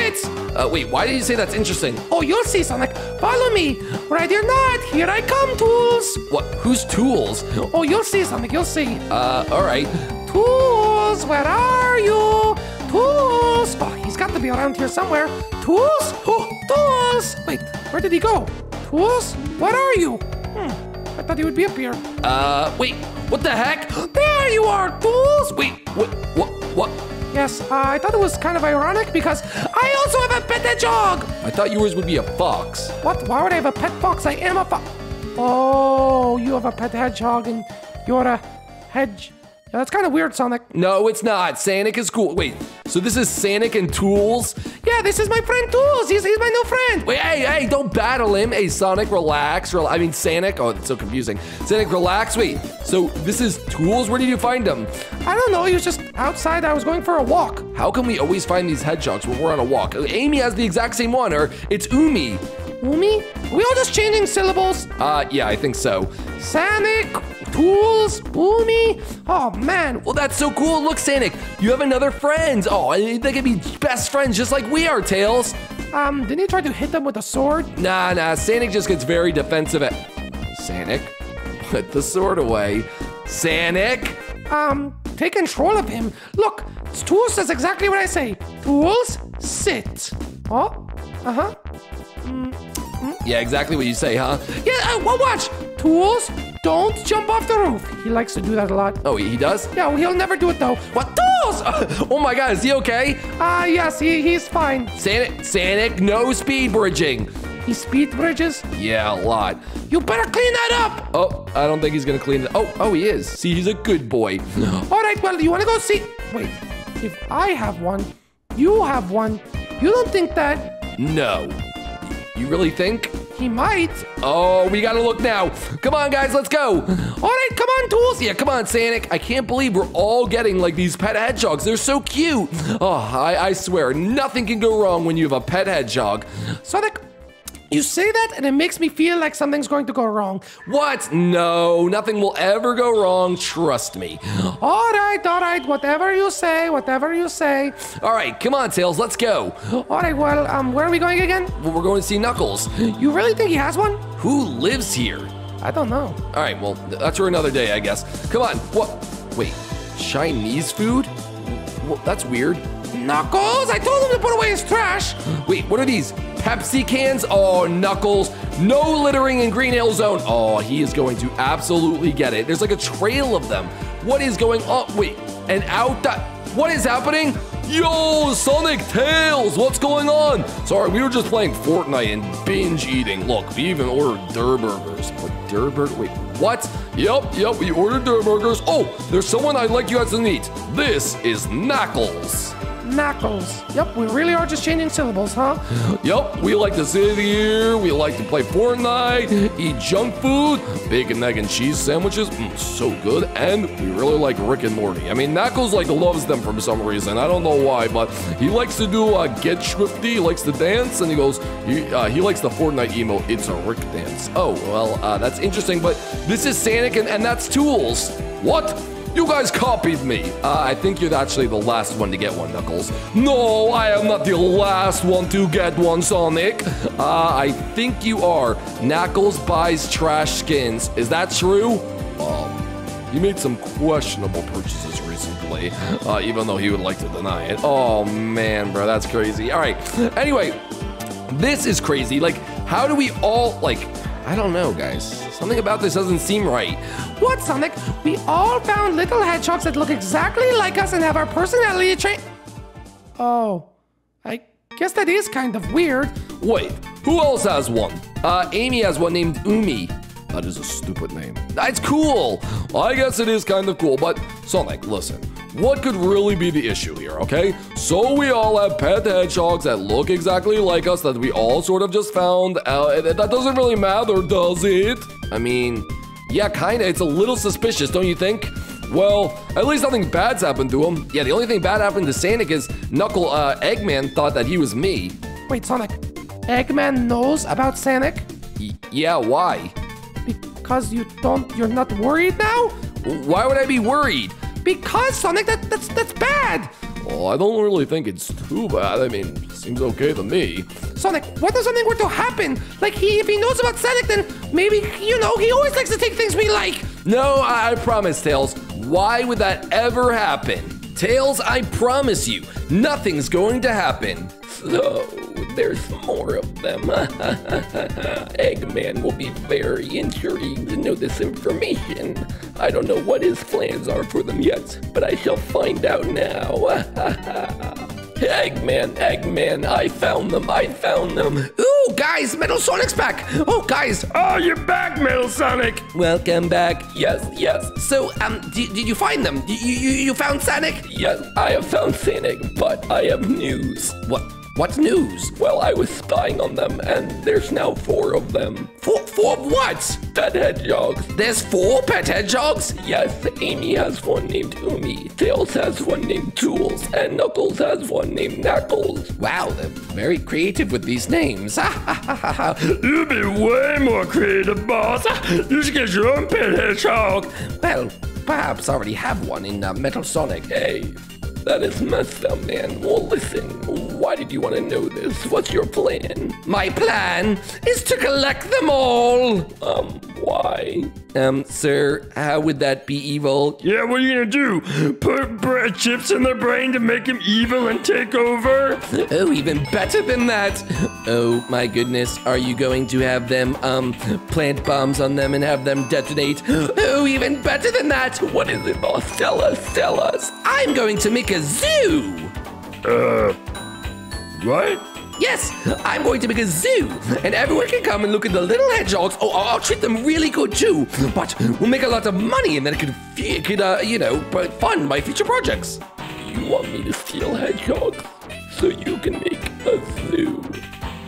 Uh, wait, why did you say that's interesting? Oh, you'll see, Sonic. Follow me. Ready or not, here I come, Tools. What? Who's Tools? Oh, you'll see, Sonic. You'll see. Uh, all right. Tools, where are you? Tools. Oh, he's got to be around here somewhere. Tools. Oh, Tools. Wait, where did he go? Tools, where are you? Hmm. I thought he would be up here. Uh, wait. What the heck? There you are, Tools! Wait, what, what, what? Yes, uh, I thought it was kind of ironic because I also have a pet hedgehog! I thought yours would be a fox. What? Why would I have a pet fox? I am a fox. Oh, you have a pet hedgehog and you're a hedge. Yeah, that's kind of weird, Sonic. No, it's not. Sanic is cool. Wait, so this is Sanic and Tools? Yeah, this is my friend Tools. He's, he's my new friend. Wait, hey, hey, don't battle him. Hey, Sonic, relax. Rel I mean, Sanic. Oh, it's so confusing. Sanic, relax. Wait, so this is Tools? Where did you find him? I don't know. He was just outside. I was going for a walk. How can we always find these hedgehogs when we're on a walk? Amy has the exact same one, or it's Umi. Umi? Are we all just changing syllables? Uh, yeah, I think so. Sanic. Tools, Umi, oh man. Well, that's so cool. Look, Sanic, you have another friend. Oh, they could be best friends just like we are, Tails. Um, didn't you try to hit them with a sword? Nah, nah, Sanic just gets very defensive at... Sanic, put the sword away. Sanic. Um, take control of him. Look, Tools says exactly what I say. Tools, sit. Oh, uh-huh. Mm. Yeah, exactly what you say, huh? Yeah, uh, well, watch. Tools, don't jump off the roof. He likes to do that a lot. Oh, he does? Yeah, well, he'll never do it, though. What? Tools! Uh, oh, my God. Is he okay? Ah, uh, yes. He, he's fine. Sanic, Sanic, no speed bridging. He speed bridges? Yeah, a lot. You better clean that up. Oh, I don't think he's going to clean it. Oh, oh, he is. See, he's a good boy. All right, well, do you want to go see? Wait, if I have one, you have one. You don't think that? No. You really think? He might. Oh, we gotta look now. Come on, guys, let's go. All right, come on, Tools. Yeah, come on, Sanic. I can't believe we're all getting like these pet hedgehogs. They're so cute. Oh, I, I swear, nothing can go wrong when you have a pet hedgehog. Sonic, you say that and it makes me feel like something's going to go wrong. What? No, nothing will ever go wrong. Trust me. All right, all right. Whatever you say, whatever you say. All right, come on, Tails. Let's go. All right, well, um, where are we going again? Well, we're going to see Knuckles. You really think he has one? Who lives here? I don't know. All right, well, that's for another day, I guess. Come on. What? Wait, Chinese food? Well, that's weird. Knuckles, I told him to put away his trash. Wait, what are these? Pepsi cans? Oh, Knuckles. No littering in Green Hill Zone. Oh, he is going to absolutely get it. There's like a trail of them. What is going on? Wait, and out that. What is happening? Yo, Sonic, Tails, what's going on? Sorry, we were just playing Fortnite and binge eating. Look, we even ordered Durrburgers. What, Durrburger? Wait, what? Yep, yep, we ordered Durrburgers. Oh, there's someone I'd like you guys to meet. This is Knuckles. Knuckles. Yep, we really are just changing syllables, huh? Yep, we like to sit here, we like to play Fortnite, eat junk food, bacon, egg, and cheese sandwiches, mm, so good, and we really like Rick and Morty. I mean, Knuckles, like, loves them for some reason. I don't know why, but he likes to do uh, Get Swifty, he likes to dance, and he goes, he, uh, he likes the Fortnite emote, it's a Rick dance. Oh, well, uh, that's interesting, but this is Sanic, and, and that's Tools. What? You guys copied me. Uh, I think you're actually the last one to get one, Knuckles. No, I am not the last one to get one, Sonic. Uh, I think you are. Knuckles buys trash skins. Is that true? Um, you made some questionable purchases recently, uh, even though he would like to deny it. Oh, man, bro, that's crazy. All right. Anyway, this is crazy. Like, how do we all, like... I don't know, guys. Something about this doesn't seem right. What, Sonic? We all found little hedgehogs that look exactly like us and have our personality trait. Oh, I guess that is kind of weird. Wait, who else has one? Uh, Amy has one named Umi. That is a stupid name. That's cool. I guess it is kind of cool, but Sonic, listen. What could really be the issue here, okay? So we all have pet hedgehogs that look exactly like us that we all sort of just found. Uh, that doesn't really matter, does it? I mean, yeah, kinda. It's a little suspicious, don't you think? Well, at least nothing bad's happened to him. Yeah, the only thing bad happened to Sanic is Knuckle uh, Eggman thought that he was me. Wait, Sonic, Eggman knows about Sanic? Y- yeah, why? Because you don't, you're not worried now? Why would I be worried? Because, Sonic, that, that's that's bad! Well, I don't really think it's too bad. I mean, it seems okay to me. Sonic, what if something were to happen? Like, he, if he knows about Sonic, then maybe, you know, he always likes to take things we like. No, I, I promise, Tails. Why would that ever happen? Tails, I promise you, nothing's going to happen. So, there's more of them. Eggman will be very intrigued to know this information. I don't know what his plans are for them yet, but I shall find out now. Eggman, Eggman, I found them, I found them. Ooh, guys, Metal Sonic's back. Oh, guys. Oh, you're back, Metal Sonic. Welcome back. Yes, yes. So, um, did, did you find them? You, you, you found Sonic? Yes, I have found Sonic, but I have news. What? What's news? Well, I was spying on them, and there's now four of them. Four, four of what? Pet hedgehogs. There's four pet hedgehogs? Yes, Amy has one named Umi, Tails has one named Tools, and Knuckles has one named Knuckles. Wow, they're very creative with these names. You'd be way more creative, boss. You should get your own pet hedgehog. Well, perhaps I already have one in uh, Metal Sonic. Hey. That is messed up, man. Well, listen, why did you want to know this? What's your plan? My plan is to collect them all. Um, why? Um, sir, how would that be evil? Yeah, what are you going to do? Put br chips in their brain to make them evil and take over? Oh, even better than that. Oh, my goodness. Are you going to have them, um, plant bombs on them and have them detonate? Oh, even better than that. What is it, boss? Tell us, tell us. I'm going to make a zoo! Uh, what? Yes, I'm going to make a zoo, and everyone can come and look at the little hedgehogs. Oh, I'll treat them really good too, but we'll make a lot of money, and then it could, it could uh, you know, fund my future projects. You want me to steal hedgehogs so you can make a zoo?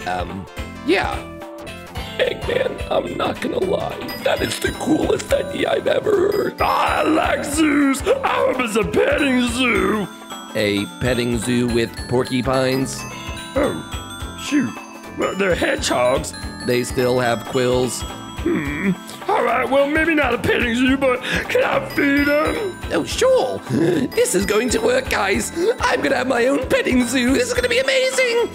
Um, yeah. Eggman, I'm not gonna lie. That is the coolest idea I've ever heard. I like zoos. I was a petting zoo. A petting zoo with porcupines? Oh, shoot. Well, they're hedgehogs. They still have quills. Hmm. All right, well, maybe not a petting zoo, but can I feed them? Oh, sure. This is going to work, guys. I'm going to have my own petting zoo. This is going to be amazing.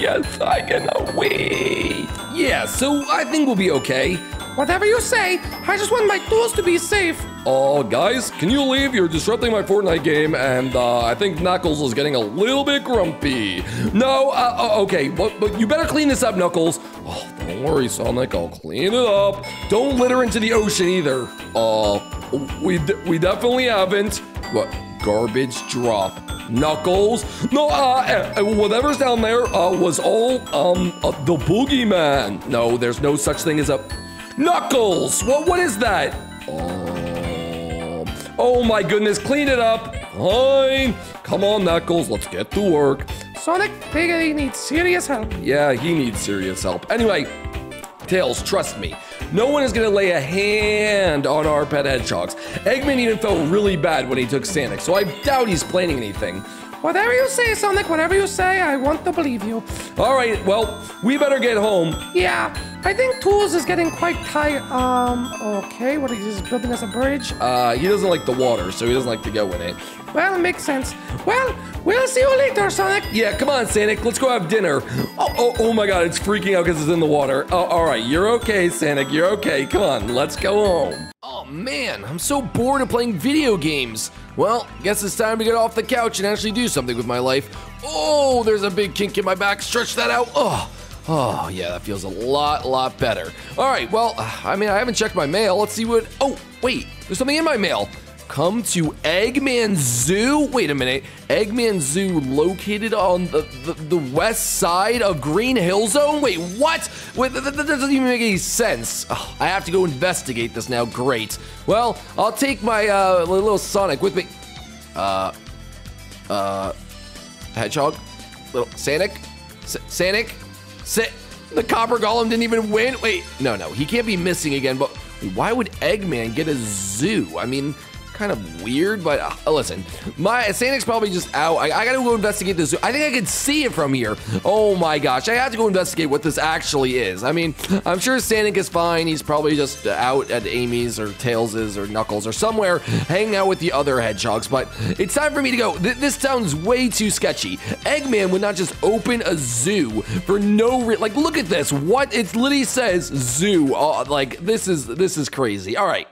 Yes, I cannot wait. Yeah, so I think we'll be okay. Whatever you say, I just want my tools to be safe. Oh, uh, guys, can you leave? You're disrupting my Fortnite game, and uh, I think Knuckles is getting a little bit grumpy. No, uh, okay, but, but you better clean this up, Knuckles. Oh, don't worry, Sonic, I'll clean it up. Don't litter into the ocean either. Uh, we, we definitely haven't. What? Garbage drop. Knuckles. No, uh, whatever's down there uh, was all um uh, the boogeyman. No, there's no such thing as a... Knuckles! What, what is that? Uh, oh my goodness, clean it up. Fine. Come on, Knuckles, let's get to work. Sonic, Piggy needs serious help. Yeah, he needs serious help. Anyway, Tails, trust me. No one is gonna lay a hand on our pet hedgehogs. Eggman even felt really bad when he took Sanic, so I doubt he's planning anything. Whatever you say, Sonic, whatever you say, I want to believe you. All right, well, we better get home. Yeah, I think Tools is getting quite tired. Um, okay, what is he just building us a bridge? Uh, he doesn't like the water, so he doesn't like to go in it. Well, makes sense. Well, we'll see you later, Sonic. Yeah, come on, Sonic, let's go have dinner. Oh, oh, oh my God, it's freaking out because it's in the water. Oh, all right, you're okay, Sonic, you're okay. Come on, let's go home. Oh man, I'm so bored of playing video games. Well, guess it's time to get off the couch and actually do something with my life. Oh, there's a big kink in my back. Stretch that out. Oh, oh yeah, that feels a lot, lot better. All right, well, I mean, I haven't checked my mail. Let's see what, oh, wait, there's something in my mail. Come to Eggman Zoo. Wait a minute. Eggman Zoo located on the, the, the west side of Green Hill Zone? Wait, what? Wait, that, that doesn't even make any sense. Oh, I have to go investigate this now. Great. Well, I'll take my uh, little Sonic with me. Uh, uh, Hedgehog? Little Sanic? Sanic? Sa- The Copper Golem didn't even win? Wait, no, no. He can't be missing again, but why would Eggman get a zoo? I mean... kind of weird, but uh, listen, my Sanic's probably just out. I, I gotta go investigate this. I think I can see it from here. Oh my gosh, I have to go investigate what this actually is. I mean, I'm sure Sanic is fine. He's probably just out at Amy's or Tails's or Knuckles or somewhere hanging out with the other hedgehogs, but it's time for me to go. Th this sounds way too sketchy. Eggman would not just open a zoo for no reason. Like, look at this. What? It literally says zoo. Uh, like, this is, this is crazy. All right.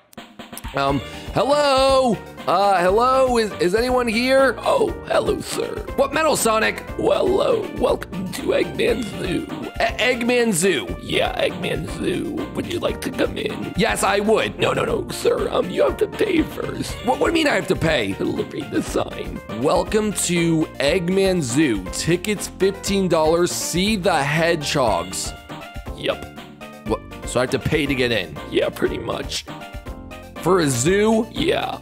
Um, hello? Uh, hello? Is, is anyone here? Oh, hello, sir. What, Metal Sonic? Well, hello. Welcome to Eggman Zoo. E- Eggman Zoo. Yeah, Eggman Zoo. Would you like to come in? Yes, I would. No, no, no, sir. Um, you have to pay first. What, what do you mean I have to pay? Look at the sign. Welcome to Eggman Zoo. Tickets fifteen dollars. See the hedgehogs. Yep. What? So I have to pay to get in? Yeah, pretty much. For a zoo? Yeah.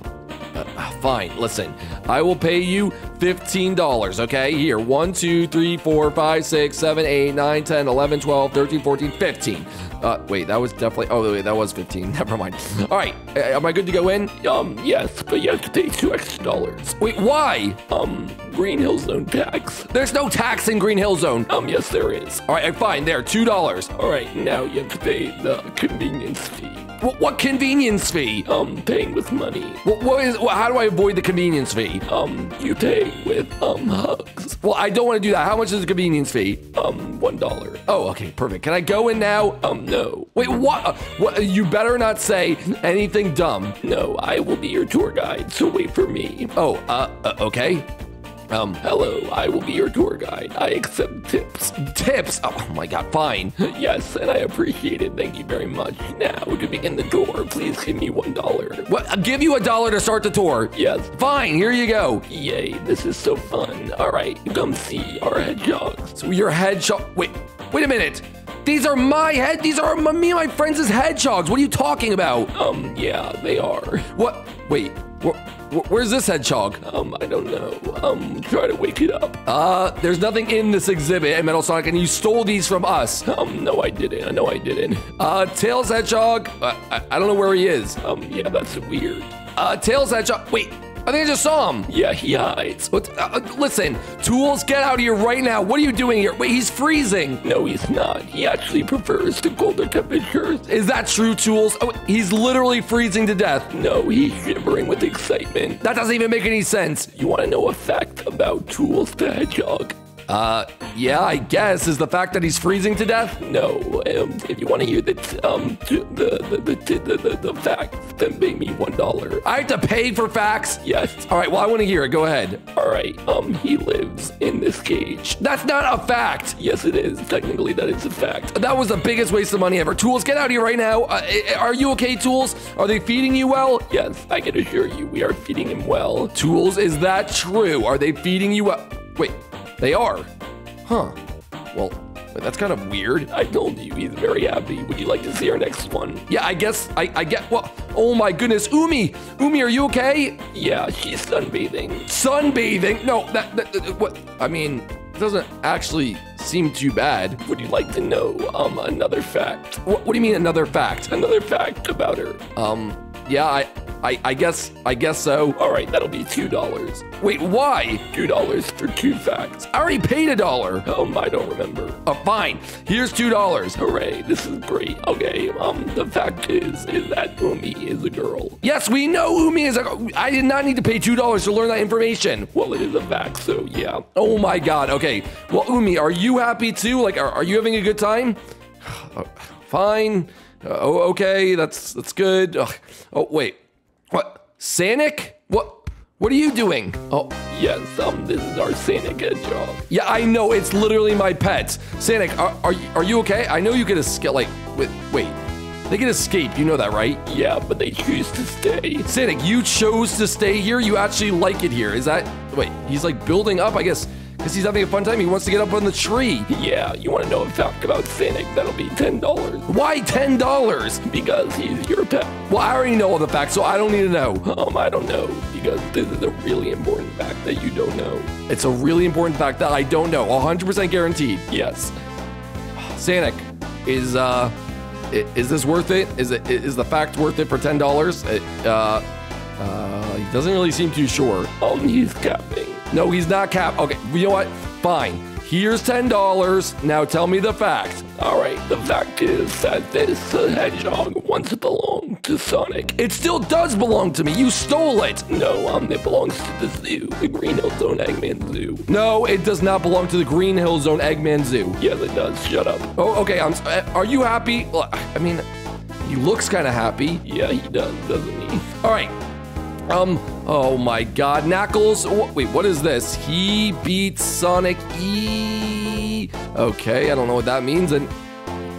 Uh, fine, listen, I will pay you fifteen dollars, okay? Here, one, two, three, four, five, six, seven, eight, nine, ten, eleven, twelve, thirteen, fourteen, fifteen. Uh, wait, that was definitely, oh, wait, that was fifteen, never mind. All right, uh, am I good to go in? Um, yes, but you have to pay two extra dollars. Wait, why? Um, Green Hill Zone tax. There's no tax in Green Hill Zone. Um, yes, there is. All right, fine, there, two dollars. All right, now you have to pay the convenience fee. What, what convenience fee? Um, paying with money. What, what is, what, how do I avoid the convenience fee? Um, you pay with, um, hugs. Well, I don't want to do that. How much is the convenience fee? Um, one dollar. Oh, okay, perfect. Can I go in now? Um, no. Wait, what? Uh, what? You better not say anything dumb. No, I will be your tour guide, so wait for me. Oh, uh, uh okay. Um, hello, I will be your tour guide. I accept tips. Tips? Oh my God, fine. Yes, and I appreciate it. Thank you very much. Now, to begin the tour, please give me one dollar. What? I'll give you a dollar to start the tour? Yes. Fine, here you go. Yay, this is so fun. All right, come see our hedgehogs. So your hedgehog, wait, wait a minute. These are my head, these are my, me and my friends' hedgehogs. What are you talking about? Um, yeah, they are. What? Wait, what? Where's this hedgehog? Um, I don't know. Um, try to wake it up. Uh, there's nothing in this exhibit at Metal Sonic, and you stole these from us. Um, no, I didn't. I know I didn't. Uh, Tails hedgehog. Uh, I, I don't know where he is. Um, yeah, that's weird. Uh, Tails hedgehog. Wait, I think I just saw him. Yeah, he hides. What, uh, listen, Tools, get out of here right now. What are you doing here? Wait, he's freezing. No, he's not. He actually prefers the colder temperatures. Is that true, Tools? Oh, he's literally freezing to death. No, he's shivering with excitement. That doesn't even make any sense. You want to know a fact about Tools the Hedgehog? Uh, yeah, I guess. Is the fact that he's freezing to death? No. Um, if you want to hear the um the the the the, the, the facts, then pay me one dollar. I have to pay for facts? Yes. All right. Well, I want to hear it. Go ahead. All right. Um, he lives in this cage. That's not a fact. Yes, it is. Technically, that is a fact. That was the biggest waste of money ever. Tools, get out of here right now. Uh, are you okay, Tools? Are they feeding you well? Yes, I can assure you, we are feeding him well. Tools, is that true? Are they feeding you well? Wait. They are. Huh. Well, that's kind of weird. I told you, he's very happy. Would you like to see our next one? Yeah, I guess, I, I get, well, oh my goodness. Umi, Umi, are you okay? Yeah, she's sunbathing. Sunbathing? No, that, that, that what, I mean, it doesn't actually seem too bad. Would you like to know, um, another fact? What, what do you mean another fact? Another fact about her. Um, yeah, I, I, I guess, I guess so. All right, that'll be two dollars. Wait, why? two dollars for two facts. I already paid a dollar. Um, I don't remember. Oh, fine. Here's two dollars. Hooray, this is great. Okay, um, the fact is, is that Umi is a girl. Yes, we know Umi is a girl. I did not need to pay two dollars to learn that information. Well, it is a fact, so yeah. Oh my God, okay. Well, Umi, are you happy too? Like, are, are you having a good time? Fine. Oh, uh, okay, that's that's good. Ugh. Oh, wait. What? Sanic? What? What are you doing? Oh, yes, um, this is our Sanic job. Yeah, I know, it's literally my pet. Sanic, are, are, you, are you okay? I know you could escape, like, wait, wait. They could escape, you know that, right? Yeah, but they choose to stay. Sanic, you chose to stay here? You actually like it here, is that? Wait, he's like building up, I guess. Because he's having a fun time, he wants to get up on the tree. Yeah, you want to know a fact about Sanic? That'll be ten dollars. Why ten dollars? Because he's your pet. Well, I already know all the facts, so I don't need to know. Um, I don't know, because this is a really important fact that you don't know. It's a really important fact that I don't know, one hundred percent guaranteed. Yes. Sanic, is, uh, is this worth it? Is it, is the fact worth it for ten dollars? It, uh, uh, he doesn't really seem too sure. Um, he's capping. No, he's not cap. Okay, you know what? Fine. Here's ten dollars. Now tell me the fact. All right, the fact is that this hedgehog once belonged to Sonic. It still does belong to me. You stole it. No, um, it belongs to the zoo, the Green Hill Zone Eggman Zoo. No, it does not belong to the Green Hill Zone Eggman Zoo. Yes, it does. Shut up. Oh, okay. I'm. Are you happy? I mean, he looks kind of happy. Yeah, he does, doesn't he? All right. Um, oh my God, Knuckles, wait, what is this? He beats Sonic E. Okay, I don't know what that means, and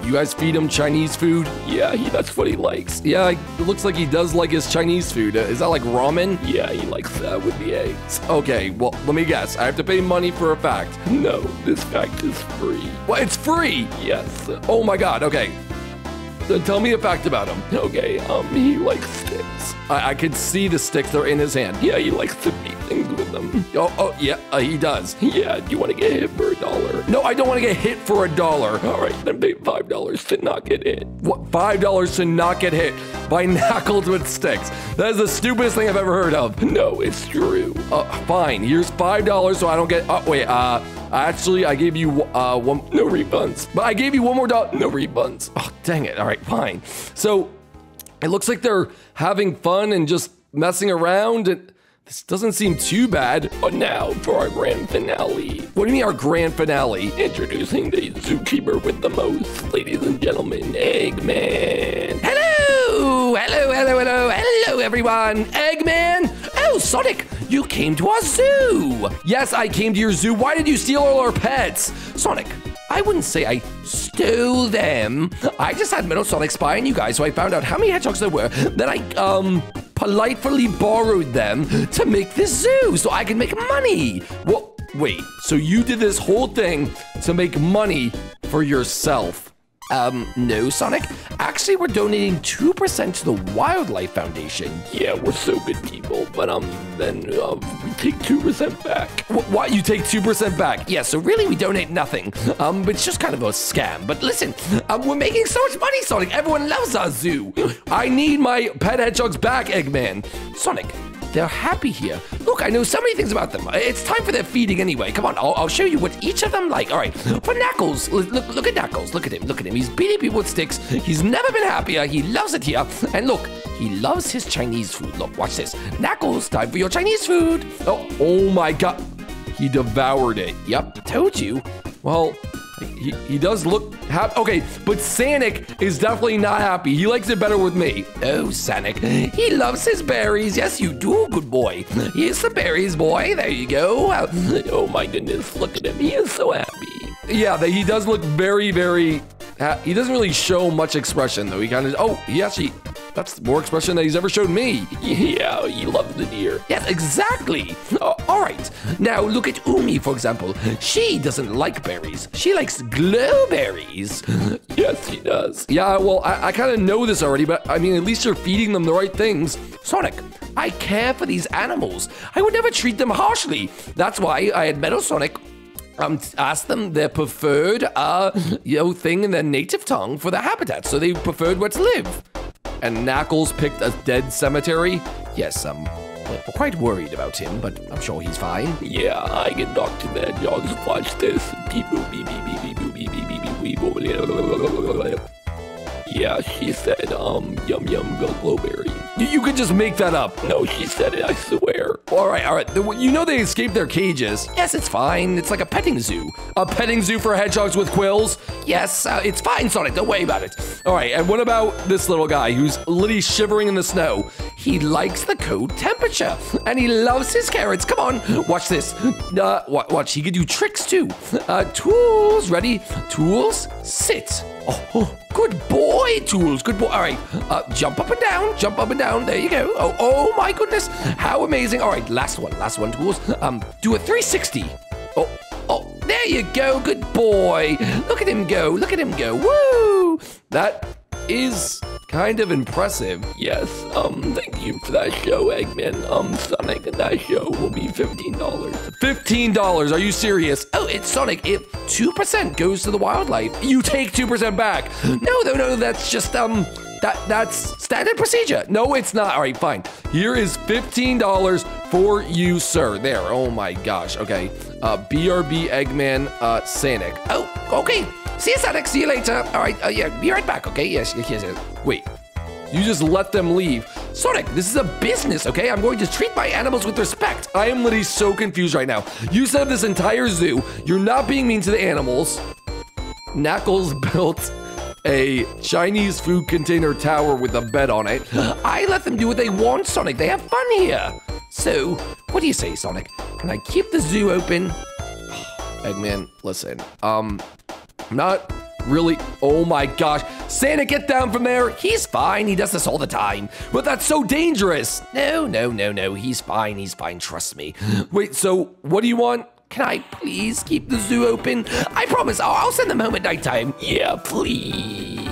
you guys feed him Chinese food? Yeah, he, that's what he likes. Yeah, it looks like he does like his Chinese food. Is that like ramen? Yeah, he likes that with the eggs. Okay, well, let me guess, I have to pay money for a fact. No, this fact is free. What, it's free? Yes. Oh my God, okay. So tell me a fact about him. Okay, um, he likes sticks. I, I could see the sticks, they're in his hand. Yeah, he likes to beat things with them. Oh, oh, yeah, uh, he does. Yeah, do you want to get hit for a dollar? No, I don't want to get hit for a dollar. All right, then pay five dollars to not get hit. What, five dollars to not get hit by Knuckles with sticks? That is the stupidest thing I've ever heard of. No, it's true. Uh, fine, here's five dollars so I don't get, oh, wait, uh, actually, I gave you uh, one, no refunds. But I gave you one more dollar, no refunds. Oh, dang it, all right, fine. So, it looks like they're having fun and just messing around. And this doesn't seem too bad. But now for our grand finale. What do you mean our grand finale? Introducing the zookeeper with the most, ladies and gentlemen, Eggman. Hello, hello, hello, hello, hello, everyone. Eggman, oh, Sonic. You came to our zoo! Yes, I came to your zoo. Why did you steal all our pets? Sonic, I wouldn't say I stole them. I just had Metal Sonic spy on you guys, so I found out how many hedgehogs there were. Then I, um, politely borrowed them to make this zoo so I could make money. Well, wait, so you did this whole thing to make money for yourself? Um, no, Sonic. Actually, we're donating two percent to the Wildlife Foundation. Yeah, we're so good people, but, um, then, um, we take two percent back. What, what? You take two percent back? Yeah, so really, we donate nothing. Um, it's just kind of a scam. But listen, um, we're making so much money, Sonic. Everyone loves our zoo. I need my pet hedgehogs back, Eggman. Sonic, they're happy here. Look, I know so many things about them. It's time for their feeding anyway. Come on, I'll, I'll show you what each of them like. All right, for Knuckles, look, look at Knuckles. Look at him, look at him. He's beating people with sticks. He's never been happier. He loves it here. And look, he loves his Chinese food. Look, watch this. Knuckles, time for your Chinese food. Oh, oh my God. He devoured it. Yep, told you. Well, he, he does look happy. Okay, but Sanic is definitely not happy. He likes it better with me. Oh, Sanic, he loves his berries. Yes, you do, good boy. Here's the berries, boy. There you go. Oh my goodness, look at him. He is so happy. Yeah, he does look very, very happy. He doesn't really show much expression, though. He kind of, oh, he actually, that's more expression than he's ever showed me. Yeah, he loves the deer. Yes, exactly. Oh, all right, now look at Umi, for example. She doesn't like berries. She likes glowberries. Yes, she does. Yeah, well, I, I kind of know this already, but I mean, at least you're feeding them the right things. Sonic, I care for these animals. I would never treat them harshly. That's why I had Metal Sonic Um, ask them their preferred, uh, you know, thing in their native tongue for their habitat, so they preferred where to live. and Knuckles picked a dead cemetery? Yes, I'm quite worried about him, but I'm sure he's fine. Yeah, I can talk to that. Y'all just watch this. Yeah, she said, um, yum yum glowberry. You could just make that up. No, she said it, I swear. All right, all right. You know they escaped their cages. Yes, it's fine. It's like a petting zoo. A petting zoo for hedgehogs with quills. Yes, uh, it's fine, Sonic. Don't worry about it. All right, and what about this little guy who's literally shivering in the snow? He likes the cold temperature, and he loves his carrots. Come on, watch this. Uh, watch, he can do tricks too. Uh, tools, ready? Tools, sit. Oh, oh, good boy, Tools. Good boy. All right, uh, jump up and down. Jump up and down. Down. There you go. Oh, oh my goodness. How amazing. All right, last one. Last one, Tools. Um, do a three sixty. Oh, oh, there you go. Good boy. Look at him go. Look at him go. Woo! That is kind of impressive. Yes, um, thank you for that show, Eggman. Um, Sonic and that show will be fifteen dollars. fifteen dollars, are you serious? Oh, it's Sonic. If two percent goes to the wildlife, you take two percent back. No, no, no, that's just, um... That, that's standard procedure. No, it's not. All right, fine. Here is fifteen dollars for you, sir. There. Oh, my gosh. Okay. Uh, B R B Eggman uh, Sanic. Oh, okay. See you, Sonic. See you later. All right. Uh, yeah, be right back. Okay. Yes, yes, yes. Wait. You just let them leave. Sonic, this is a business, okay? I'm going to treat my animals with respect. I am literally so confused right now. You set up this entire zoo. You're not being mean to the animals. Knuckles built a Chinese food container tower with a bed on it. I let them do what they want, Sonic. They have fun here. So, what do you say, Sonic? Can I keep the zoo open? Eggman, listen. Um, I'm not really... Oh, my gosh. Santa, get down from there. He's fine. He does this all the time. But that's so dangerous. No, no, no, no. He's fine. He's fine. Trust me. Wait, so what do you want? Can I please keep the zoo open? I promise, I'll, I'll send them home at nighttime. Yeah, please.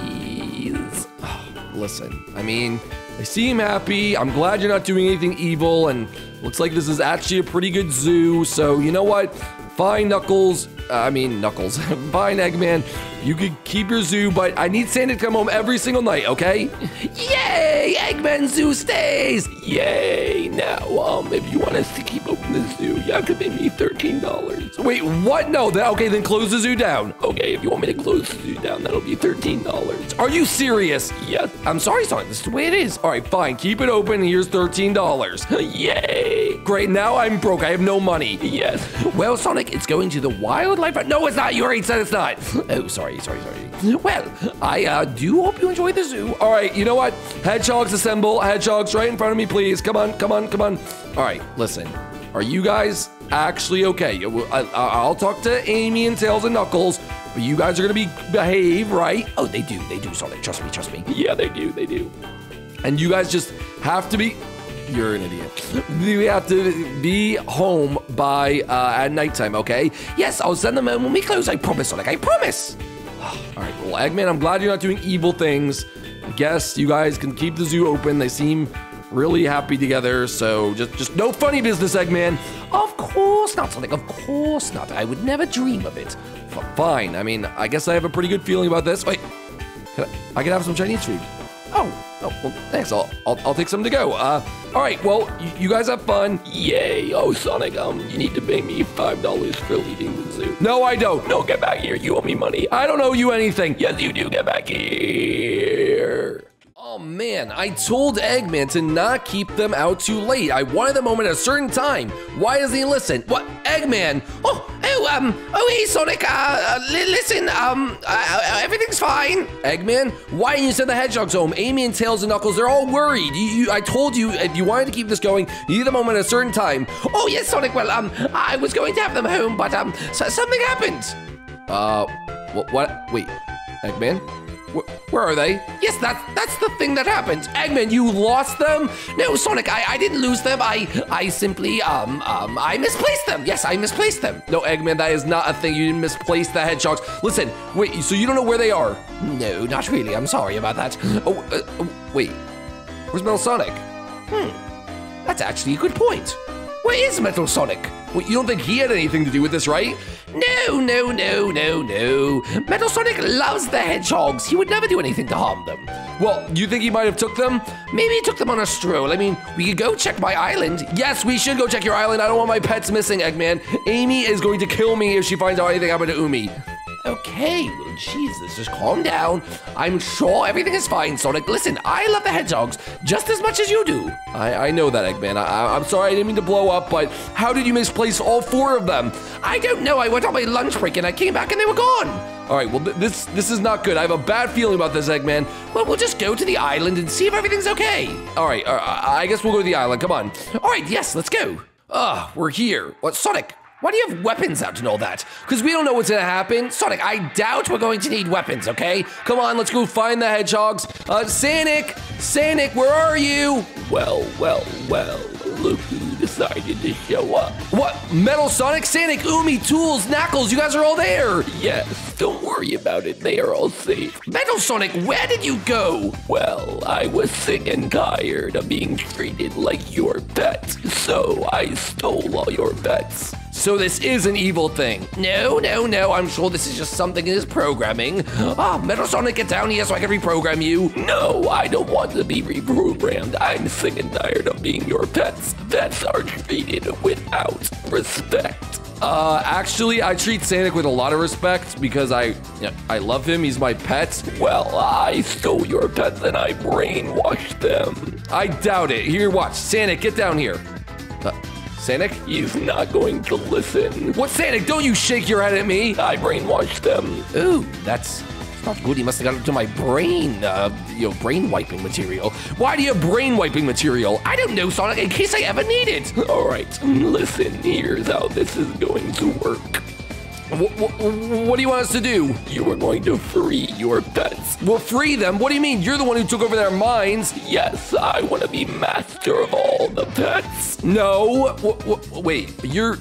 Listen, I mean, they seem happy. I'm glad you're not doing anything evil, and looks like this is actually a pretty good zoo. So, you know what? Fine, Knuckles. Uh, I mean, Knuckles. Fine, Eggman. You could keep your zoo, but I need Santa to come home every single night, okay? Yay! Eggman Zoo stays! Yay! Now, um, if you want us to keep open the zoo, you have to pay me thirteen dollars. Wait, what? No, then, okay, then close the zoo down. Okay, if you want me to close the zoo down, that'll be thirteen dollars. Are you serious? Yes. I'm sorry, Sonic. This is the way it is. All right, fine. Keep it open, and here's thirteen dollars. Yay! Great, now I'm broke. I have no money. Yes. Well, Sonic, it's going to the wildlife. No, it's not. You already said it's not. Oh, sorry. Sorry, sorry. Well, I uh, do hope you enjoy the zoo. All right, you know what? Hedgehogs assemble. Hedgehogs right in front of me, please. Come on, come on, come on. All right, listen. Are you guys actually okay? I, I'll talk to Amy and Tails and Knuckles. But you guys are going to be behave, right? Oh, they do. They do, Sonic. Trust me, trust me. Yeah, they do. They do. And you guys just have to be... You're an idiot. We have to be home by uh, at nighttime, okay? Yes, I'll send them home when we close. I promise, Sonic. I promise. All right, well, Eggman, I'm glad you're not doing evil things. I guess you guys can keep the zoo open. They seem really happy together, so just, just no funny business, Eggman. Of course not, Sonic. Of course not. I would never dream of it. F fine. I mean, I guess I have a pretty good feeling about this. Wait, can I, I can have some Chinese food. Oh, oh, well, thanks. I'll, I'll, I'll take some to go. Uh, all right, well, you, you guys have fun. Yay. Oh, Sonic, um, you need to pay me five dollars for leaving the zoo. No, I don't. No, get back here. You owe me money. I don't owe you anything. Yes, you do. Get back here. Oh, man, I told Eggman to not keep them out too late. I wanted them home at a certain time. Why doesn't he listen? What? Eggman? Oh, oh, um, oh, hey, Sonic, uh, uh li listen, um, uh, everything's fine. Eggman, why didn't you send the hedgehogs home? Amy and Tails and Knuckles, they're all worried. You, you, I told you, if you wanted to keep this going, you need them home at a certain time. Oh, yes, Sonic, well, um, I was going to have them home, but, um, so something happened. Uh, what, what? Wait, Eggman? Where are they? Yes, that's, that's the thing that happened. Eggman, you lost them? No, Sonic, I, I didn't lose them. I I simply, um, um, I misplaced them. Yes, I misplaced them. No, Eggman, that is not a thing. You didn't misplace the hedgehogs. Listen, wait, so you don't know where they are? No, not really. I'm sorry about that. Oh, uh, oh wait. Where's Metal Sonic? Hmm, that's actually a good point. Where is Metal Sonic? Wait, you don't think he had anything to do with this, right? No, no, no, no, no. Metal Sonic loves the hedgehogs. He would never do anything to harm them. Well, you think he might have took them? Maybe he took them on a stroll. I mean, we could go check my island. Yes, we should go check your island. I don't want my pets missing, Eggman. Amy is going to kill me if she finds out anything happened to Umi. Okay, well, Jesus, just calm down. I'm sure everything is fine, Sonic. Listen, I love the hedgehogs just as much as you do. I, I know that, Eggman. I, I'm sorry I didn't mean to blow up, but how did you misplace all four of them? I don't know. I went on my lunch break, and I came back, and they were gone. All right, well, th this this is not good. I have a bad feeling about this, Eggman. Well, we'll just go to the island and see if everything's okay. All right, uh, I guess we'll go to the island. Come on. All right, yes, let's go. Ah, uh, we're here. What, Sonic? Why do you have weapons out and all that? Because we don't know what's gonna happen. Sonic, I doubt we're going to need weapons, okay? Come on, let's go find the hedgehogs. Uh, Sanic, Sanic, where are you? Well, well, well, look who decided to show up. What, Metal Sonic, Sanic, Umi, Tools, Knuckles, you guys are all there. Yes, don't worry about it, they are all safe. Metal Sonic, where did you go? Well, I was sick and tired of being treated like your pet, so I stole all your pets. So this is an evil thing. No, no, no, I'm sure this is just something in his programming. Ah, oh, Metal Sonic, get down here so I can reprogram you. No, I don't want to be reprogrammed. I'm sick and tired of being your pets. Pets are treated without respect. Uh, actually, I treat Sanic with a lot of respect because I, you know, I love him. He's my pet. Well, I stole your pets and I brainwashed them. I doubt it. Here, watch. Sanic, get down here. Uh, Sanic? He's not going to listen. What, Sanic? Don't you shake your head at me. I brainwashed them. Ooh, that's not good. He must have got into my brain, uh, you know, brain wiping material. Why do you have brain wiping material? I don't know, Sonic, in case I ever need it. All right, listen, here's how this is going to work. What, what, what do you want us to do? You are going to free your pets. Well, free them? What do you mean? You're the one who took over their minds. Yes, I want to be master of all the pets. No. Wait, wait you're...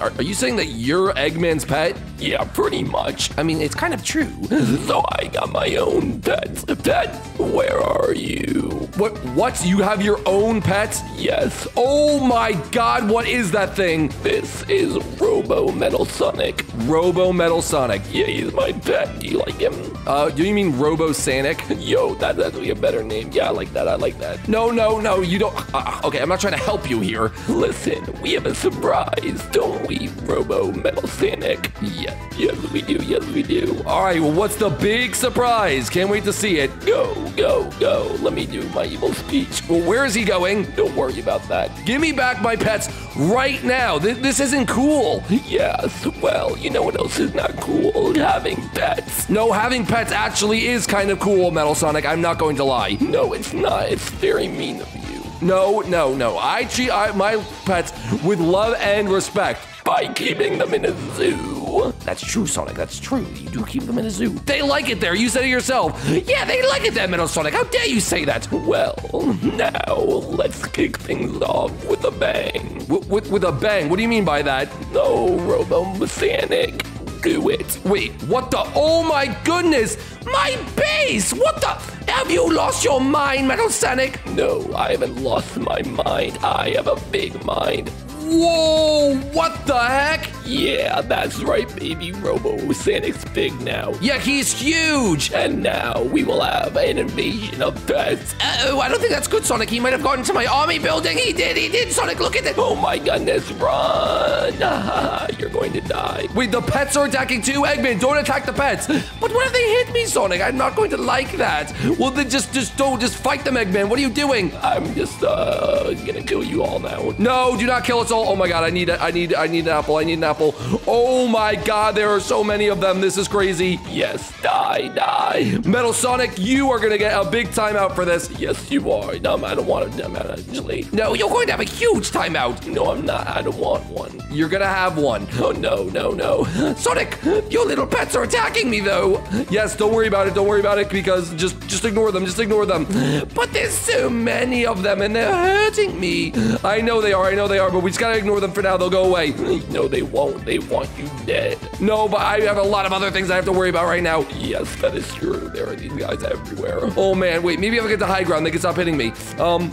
Are, are you saying that you're Eggman's pet? Yeah, pretty much. I mean, it's kind of true. So I got my own pet. Pet, where are you? What? What? You have your own pet? Yes. Oh my God, what is that thing? This is Robo Metal Sonic. Robo Metal Sonic. Yeah, he's my pet. Do you like him? Uh, do you mean Robo Sanic? Yo, that, that'd be a better name. Yeah, I like that. I like that. No, no, no, you don't. Uh, okay, I'm not trying to help you here. Listen, we have a surprise, don't we, Robo Metal Sonic? Yes, yes, we do. Yes, we do. All right, well, what's the big surprise? Can't wait to see it. Go, go, go. Let me do my evil speech. Well, where is he going? Don't worry about that. Give me back my pets right now. Th this isn't cool. Yes, well, you know what else is not cool? Having pets. No, having pets actually is kind of cool, Metal Sonic. I'm not going to lie. No, it's not. It's very mean of you. No, no, no. I treat I, my pets with love and respect by keeping them in a zoo. That's true, Sonic. That's true. You do keep them in a zoo. They like it there. You said it yourself. Yeah, they like it there, Metal Sonic. How dare you say that? Well, now let's kick things off with a bang. W with, with a bang? What do you mean by that? No, Robo Sonic. Do it. Wait, what the? Oh my goodness! My base! What the? Have you lost your mind, Metal Sonic? No, I haven't lost my mind. I have a big mind. Whoa, what the heck? Yeah, that's right, baby. Robo Sanic's big now. Yeah, he's huge. And now we will have an invasion of pets. Uh-oh, I don't think that's good, Sonic. He might have gotten to my army building. He did, he did, Sonic, look at it. Oh my goodness, run. You're going to die. Wait, the pets are attacking too? Eggman, don't attack the pets. But what if they hit me, Sonic? I'm not going to like that. Well, then just, just don't, just fight them, Eggman. What are you doing? I'm just, uh, gonna kill you all now. No, do not kill us. Oh my God, I need, I need, I need an apple. I need an apple. Oh my God, there are so many of them. This is crazy. Yes, die, die. Metal Sonic, you are gonna get a big timeout for this. Yes, you are. No, I don't want to. Actually, no, you're going to have a huge timeout. No, I'm not. I don't want one. You're gonna have one. Oh no, no, no. Sonic, your little pets are attacking me, though. Yes, don't worry about it. Don't worry about it because just, just ignore them. Just ignore them. But there's so many of them, and they're hurting me. I know they are. I know they are. But we just gotta ignore them for now. They'll go away. No, they won't. They want you dead. No, but I have a lot of other things I have to worry about right now. Yes, that is true. There are these guys everywhere. Oh man, wait. Maybe if I get to high ground, they can stop hitting me. Um.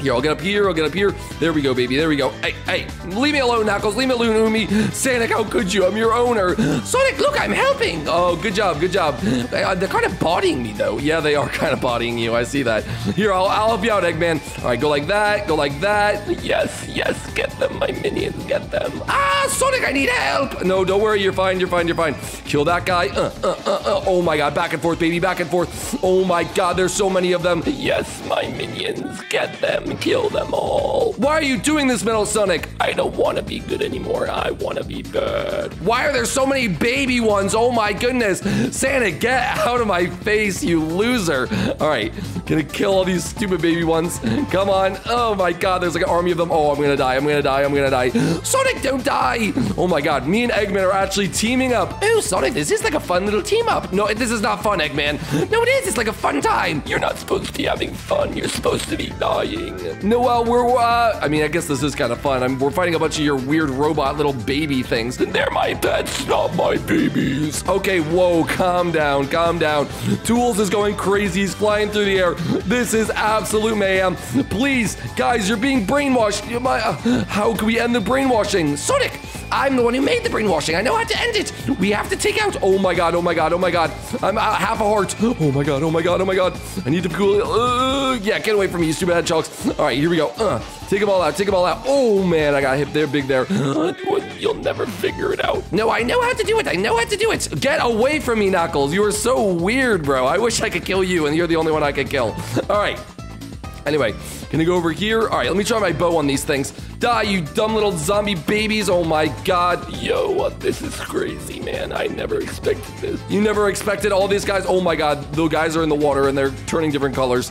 Here, I'll get up here, I'll get up here. There we go, baby, there we go. Hey, hey, leave me alone, Knuckles, leave me alone, Umi. Sanic, how could you? I'm your owner. Sonic, look, I'm helping. Oh, good job, good job. They're kind of bodying me, though. Yeah, they are kind of bodying you, I see that. Here, I'll, I'll help you out, Eggman. All right, go like that, go like that. Yes, yes, get them, my minions, get them. Ah, Sonic, I need help. No, don't worry, you're fine, you're fine, you're fine. Kill that guy. Uh, uh, uh, uh. Oh, my God, back and forth, baby, back and forth. Oh, my God, there's so many of them. Yes, my minions, get them. Kill them all. Why are you doing this, Metal Sonic? I don't want to be good anymore. I want to be bad. Why are there so many baby ones? Oh my goodness. Sanic, get out of my face, you loser. All right, gonna kill all these stupid baby ones. Come on. Oh my God, there's like an army of them. Oh, I'm gonna die. I'm gonna die. I'm gonna die. Sonic, don't die. Oh my God, me and Eggman are actually teaming up. Oh, Sonic, this is like a fun little team up. No, this is not fun, Eggman. No, it is. It's like a fun time. You're not supposed to be having fun. You're supposed to be dying. No, well, we're, uh, I mean, I guess this is kind of fun. I'm, we're fighting a bunch of your weird robot little baby things. They're my pets, not my babies. Okay, whoa, calm down, calm down. Tools is going crazy. He's flying through the air. This is absolute mayhem. Please, guys, you're being brainwashed. You're my, uh, how can we end the brainwashing? Sonic, I'm the one who made the brainwashing. I know how to end it. We have to take out. Oh, my God. Oh, my God. Oh, my God. I'm uh, half a heart. Oh, my God. Oh, my God. Oh, my God. I need to cool. Uh, yeah, get away from me, you stupid hedgehogs. All right, here we go. Uh, take them all out. Take them all out. Oh, man. I got hit there big there. You'll never figure it out. No, I know how to do it. I know how to do it. Get away from me, Knuckles. You are so weird, bro. I wish I could kill you, and you're the only one I could kill. All right. Anyway, gonna go over here. All right, let me try my bow on these things. Die, you dumb little zombie babies. Oh, my God. Yo, this is crazy, man. I never expected this. You never expected all these guys? Oh, my God. Those guys are in the water, and they're turning different colors.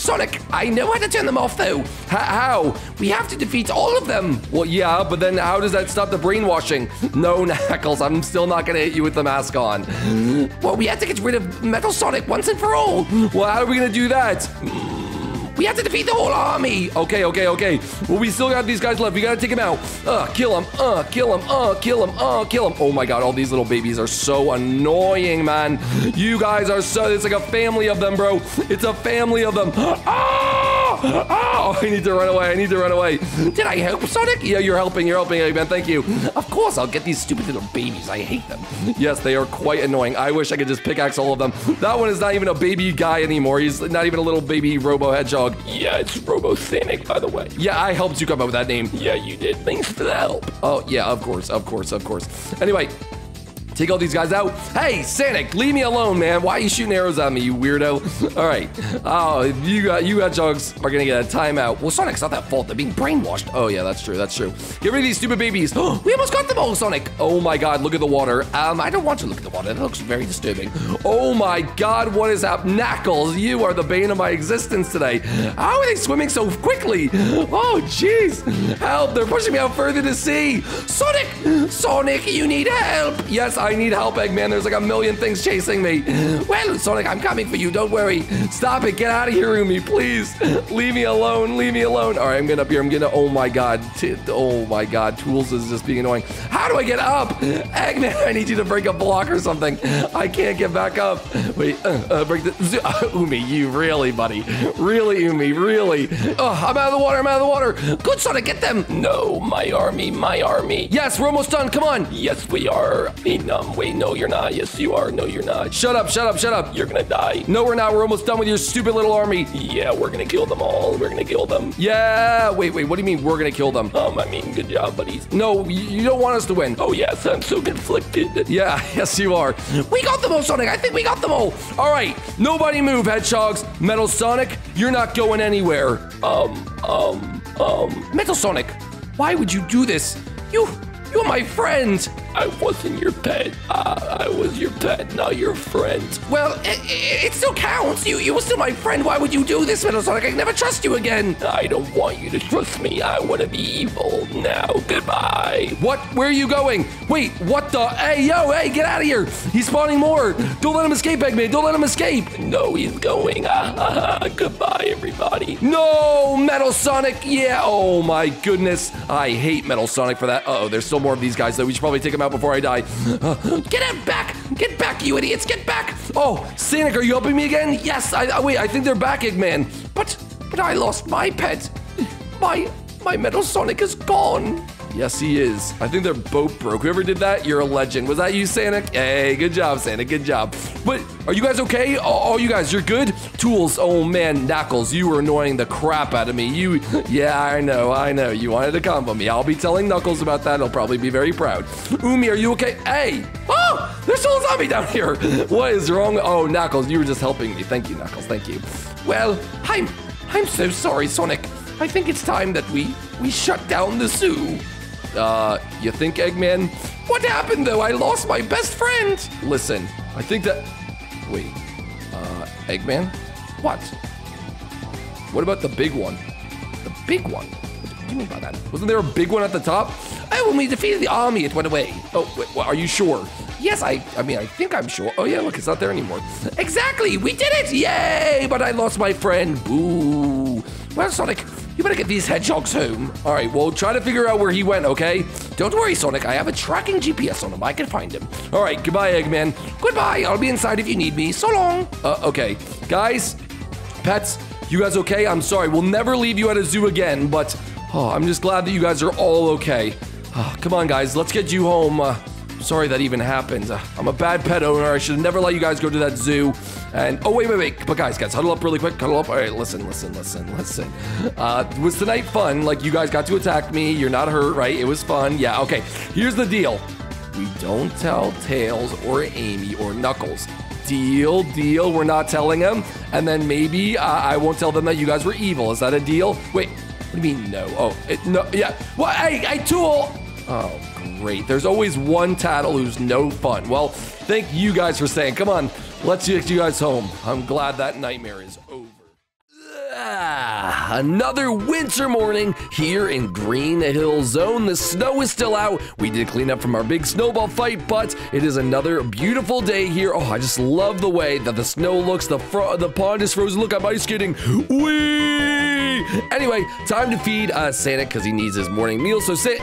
Sonic, I know how to turn them off, though. H how? We have to defeat all of them. Well, yeah, but then how does that stop the brainwashing? No, Knuckles, I'm still not gonna hit you with the mask on. Well, we have to get rid of Metal Sonic once and for all. Well, how are we gonna do that? We have to defeat the whole army. Okay, okay, okay. Well, we still got these guys left. We got to take them out. Uh, kill them. Uh, kill them. Uh, kill them. Uh, kill them. Oh, my God. All these little babies are so annoying, man. You guys are so... It's like a family of them, bro. It's a family of them. Oh, oh, I need to run away. I need to run away. Did I help, Sonic? Yeah, you're helping. You're helping, Eggman. Thank you. Of course, I'll get these stupid little babies. I hate them. Yes, they are quite annoying. I wish I could just pickaxe all of them. That one is not even a baby guy anymore. He's not even a little baby robo hedgehog. Yeah, it's Robo Sanic, by the way. Yeah, I helped you come up with that name. Yeah, you did. Thanks for the help. Oh, yeah, of course, of course, of course. Anyway, take all these guys out. Hey, Sanic, leave me alone, man. Why are you shooting arrows at me, you weirdo? All right. Oh, you got you hedgehogs are gonna get a timeout. Well, Sonic's not that fault. They're being brainwashed. Oh yeah, that's true. That's true. Get rid of these stupid babies. Oh, we almost got them all, Sonic. Oh my God, look at the water. Um, I don't want to look at the water. It looks very disturbing. Oh my God, what is up, Knuckles? You are the bane of my existence today. How are they swimming so quickly? Oh jeez, help! They're pushing me out further to sea. Sonic, Sonic, you need help. Yes. I need help, Eggman. There's like a million things chasing me. Well, Sonic, I'm coming for you. Don't worry. Stop it. Get out of here, Umi. Please. Leave me alone. Leave me alone. All right, I'm getting up here. I'm getting up. Oh, my God. Oh, my God. Tools is just being annoying. How do I get up? Eggman, I need you to break a block or something. I can't get back up. Wait. Uh, uh, break the... Uh, Umi, you really, buddy. Really, Umi. Really. Oh, I'm out of the water. I'm out of the water. Good, Sonic. Get them. No, my army. My army. Yes, we're almost done. Come on. Yes, we are. Enough. Um, wait, no, you're not. Yes, you are. No, you're not. Shut up, shut up, shut up. You're gonna die. No, we're not. We're almost done with your stupid little army. Yeah, we're gonna kill them all. We're gonna kill them. Yeah. Wait, wait. What do you mean we're gonna kill them? Um, I mean, good job, buddies. No, you don't want us to win. Oh, yes. I'm so conflicted. Yeah, yes, you are. We got them all, Sonic. I think we got them all. All right. Nobody move, hedgehogs. Metal Sonic, you're not going anywhere. Um, um, um. Metal Sonic, why would you do this? You... You're my friend. I wasn't your pet. Uh, I was your pet, not your friend. Well, it, it still counts. You you were still my friend. Why would you do this, Metal Sonic? I can never trust you again. I don't want you to trust me. I want to be evil now. Goodbye. What? Where are you going? Wait, what the? Hey, yo, hey, get out of here. He's spawning more. Don't let him escape, Eggman. Don't let him escape. No, he's going. Goodbye, everybody. No, Metal Sonic. Yeah. Oh, my goodness. I hate Metal Sonic for that. Uh-oh, there's still more of these guys, though. We should probably take them out before I die. Uh, get him back! Get back, you idiots! Get back! Oh, Sanic, are you helping me again? Yes, I, I wait, I think they're back, Eggman. But, but I lost my pet. My, my Metal Sonic is gone. Yes, he is. I think their boat broke. Whoever did that, you're a legend. Was that you, Sanic? Hey, good job, Sanic. Good job. But are you guys okay? All you guys, you're good? Tools, oh man, Knuckles, you were annoying the crap out of me. You, yeah, I know, I know. You wanted to combo me. I'll be telling Knuckles about that. He'll probably be very proud. Umi, are you okay? Hey, oh, there's still a zombie down here. What is wrong? Oh, Knuckles, you were just helping me. Thank you, Knuckles. Thank you. Well, I'm, I'm so sorry, Sonic. I think it's time that we, we shut down the zoo. Uh, you think, Eggman? What happened, though? I lost my best friend! Listen, I think that... Wait. Uh, Eggman? What? What about the big one? The big one? What do you mean by that? Wasn't there a big one at the top? Oh, when we defeated the army, it went away. Oh, wait, well, are you sure? Yes, I I mean, I think I'm sure. Oh, yeah, look, it's not there anymore. Exactly! We did it! Yay! But I lost my friend. Boo! Well, Sonic... You better get these hedgehogs home. All right, well, try to figure out where he went, okay? Don't worry, Sonic. I have a tracking G P S on him. I can find him. All right, goodbye, Eggman. Goodbye. I'll be inside if you need me. So long. Uh, okay. Guys, pets, you guys okay? I'm sorry. We'll never leave you at a zoo again, but oh, I'm just glad that you guys are all okay. Oh, come on, guys. Let's get you home. Uh, sorry that even happened. Uh, I'm a bad pet owner. I should have never let you guys go to that zoo. And, oh, wait, wait, wait. But guys, guys, huddle up really quick. Huddle up. All right, listen, listen, listen, listen. Uh, was tonight fun? Like, you guys got to attack me. You're not hurt, right? It was fun. Yeah, okay. Here's the deal. We don't tell Tails or Amy or Knuckles. Deal, deal. We're not telling them. And then maybe uh, I won't tell them that you guys were evil. Is that a deal? Wait, what do you mean no? Oh, it, no, yeah. Well, hey, I Tool. Oh, great. There's always one tattle who's no fun. Well, thank you guys for saying, come on. Let's get you guys home. I'm glad that nightmare is over. Ah, another winter morning here in Green Hill Zone. The snow is still out. We did clean up from our big snowball fight, but it is another beautiful day here. Oh, I just love the way that the snow looks. The fro the pond is frozen. Look, I'm ice skating. Whee! Anyway, time to feed uh, Sanic because he needs his morning meal. So sit,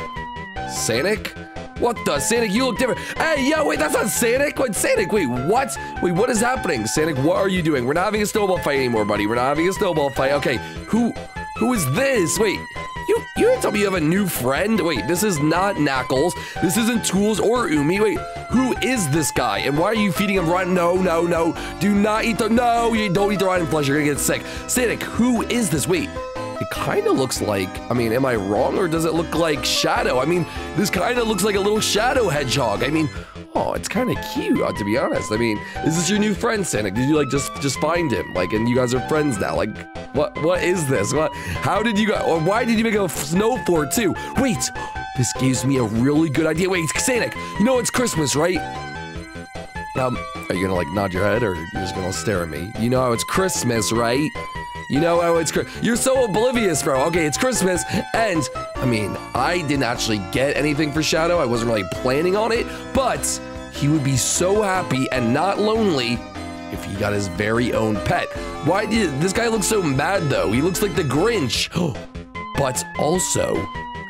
Sanic. What the? Sanic, you look different. Hey, yo, wait, that's not Sanic. Wait, Sanic, wait, what? Wait, what is happening? Sanic, what are you doing? We're not having a snowball fight anymore, buddy. We're not having a snowball fight. Okay, who who is this? Wait, you you didn't tell me you have a new friend. Wait, this is not Knuckles. This isn't Tools or Umi. Wait, who is this guy? And why are you feeding him rotten? No, no, no. Do not eat the, no, you don't eat the rotten flesh. You're gonna get sick. Sanic, who is this? Wait. It kind of looks like, I mean, am I wrong or does it look like Shadow? I mean, this kind of looks like a little Shadow hedgehog. I mean, oh, it's kind of cute, to be honest. I mean, is this your new friend, Sanic? Did you, like, just just find him? Like, and you guys are friends now. Like, what what is this? What? How did you guys, or why did you make a snow fort, too? Wait, this gives me a really good idea. Wait, Sanic, you know it's Christmas, right? Um, are you going to, like, nod your head or you're just going to stare at me? You know how it's Christmas, right? You know, oh, it's you're so oblivious, bro. Okay, it's Christmas, and I mean, I didn't actually get anything for Shadow. I wasn't really planning on it, but he would be so happy and not lonely if he got his very own pet. Why did this guy look so mad though? He looks like the Grinch, but also,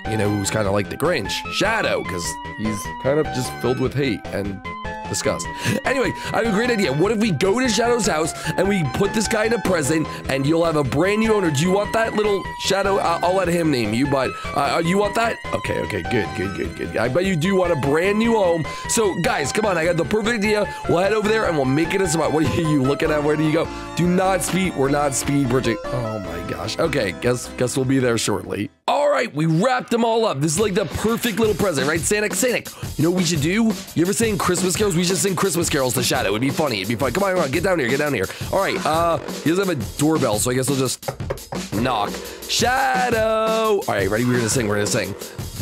you know, who's kind of like the Grinch? Shadow, because he's kind of just filled with hate and disgust. Anyway, I have a great idea. What if we go to Shadow's house and we put this guy in a present and you'll have a brand new owner? Do you want that, little Shadow? Uh, I'll let him name you, but uh, you want that? Okay, okay, good, good, good, good. I bet you do want a brand new home. So, guys, come on. I got the perfect idea. We'll head over there and we'll make it a spot. What are you looking at? Where do you go? Do not speed. We're not speed bridging. Oh, my gosh. Okay, guess, guess we'll be there shortly. All right, we wrapped them all up. This is like the perfect little present, right, Sanic? Sanic, you know what we should do? You ever sing Christmas carols? We should sing Christmas carols to Shadow. It'd be funny. It'd be fun. Come on, come on. Get down here. Get down here. All right. Uh, he doesn't have a doorbell, so I guess we'll just knock. Shadow. All right, ready? We're going to sing. We're going to sing.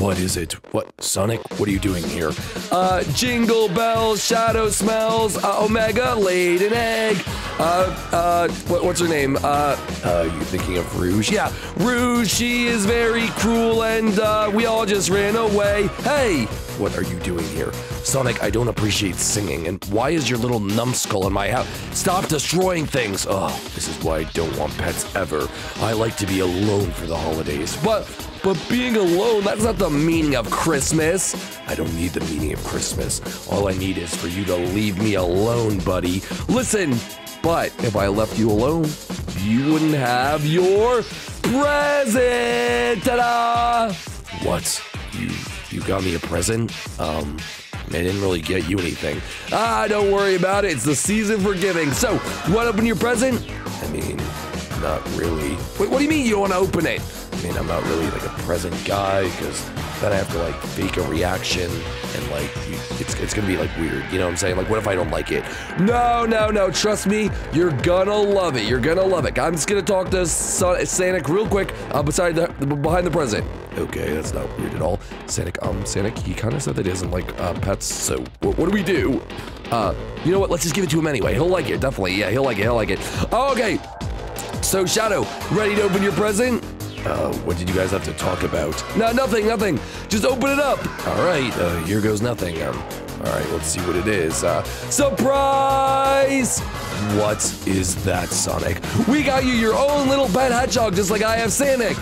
What is it? What? Sonic, what are you doing here? Uh, jingle bells, Shadow smells, uh, Omega laid an egg. Uh, uh, what, what's her name? Uh, uh, you thinking of Rouge? Yeah, Rouge, she is very cruel and, uh, we all just ran away. Hey, what are you doing here? Sonic, I don't appreciate singing, and why is your little numbskull in my house? Stop destroying things. Oh, this is why I don't want pets ever. I like to be alone for the holidays, but... But being alone, that's not the meaning of Christmas. I don't need the meaning of Christmas. All I need is for you to leave me alone, buddy. Listen, but if I left you alone, you wouldn't have your present. Ta-da! What? You you got me a present? Um, I didn't really get you anything. Ah, don't worry about it. It's the season for giving. So, you want to open your present? I mean, not really. Wait, what do you mean you want to open it? I mean, I'm not really like a present guy because then I have to like fake a reaction and like it's, it's gonna be like weird. You know what I'm saying? Like, what if I don't like it? No, no, no. Trust me, you're gonna love it. You're gonna love it. I'm just gonna talk to Sanic real quick uh, beside the behind the present. Okay, that's not weird at all. Sanic, um, Sanic, he kind of said that he doesn't like uh, pets. So what, what do we do? Uh, you know what? Let's just give it to him anyway. He'll like it, definitely. Yeah, he'll like it. He'll like it. Okay. So Shadow, ready to open your present? Uh, what did you guys have to talk about? No, nothing, nothing. Just open it up. All right, uh, here goes nothing. Um, all right, let's see what it is. Uh, surprise! What is that, Sonic? We got you your own little pet hedgehog, just like I have Sanic.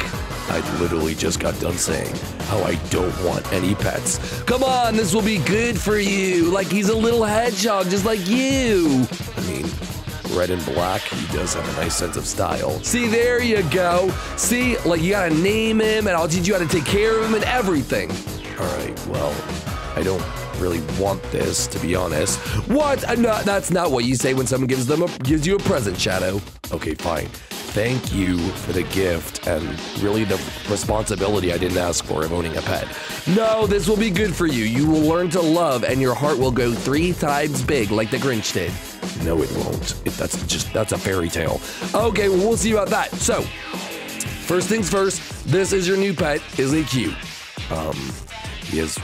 I literally just got done saying how I don't want any pets. Come on, this will be good for you. Like he's a little hedgehog, just like you. I mean, red and black, he does have a nice sense of style. See, there you go. See, like you gotta name him and I'll teach you how to take care of him and everything. All right, well, I don't really want this, to be honest. What? I'm not, that's not what you say when someone gives them a, gives you a present, Shadow. Okay, fine. Thank you for the gift and really the responsibility I didn't ask for of owning a pet. No, this will be good for you. You will learn to love and your heart will go three times big like the Grinch did. No, it won't. It, that's just, that's a fairy tale. Okay, well, we'll see about that. So, first things first, this is your new pet. Isn't he cute? Um, he has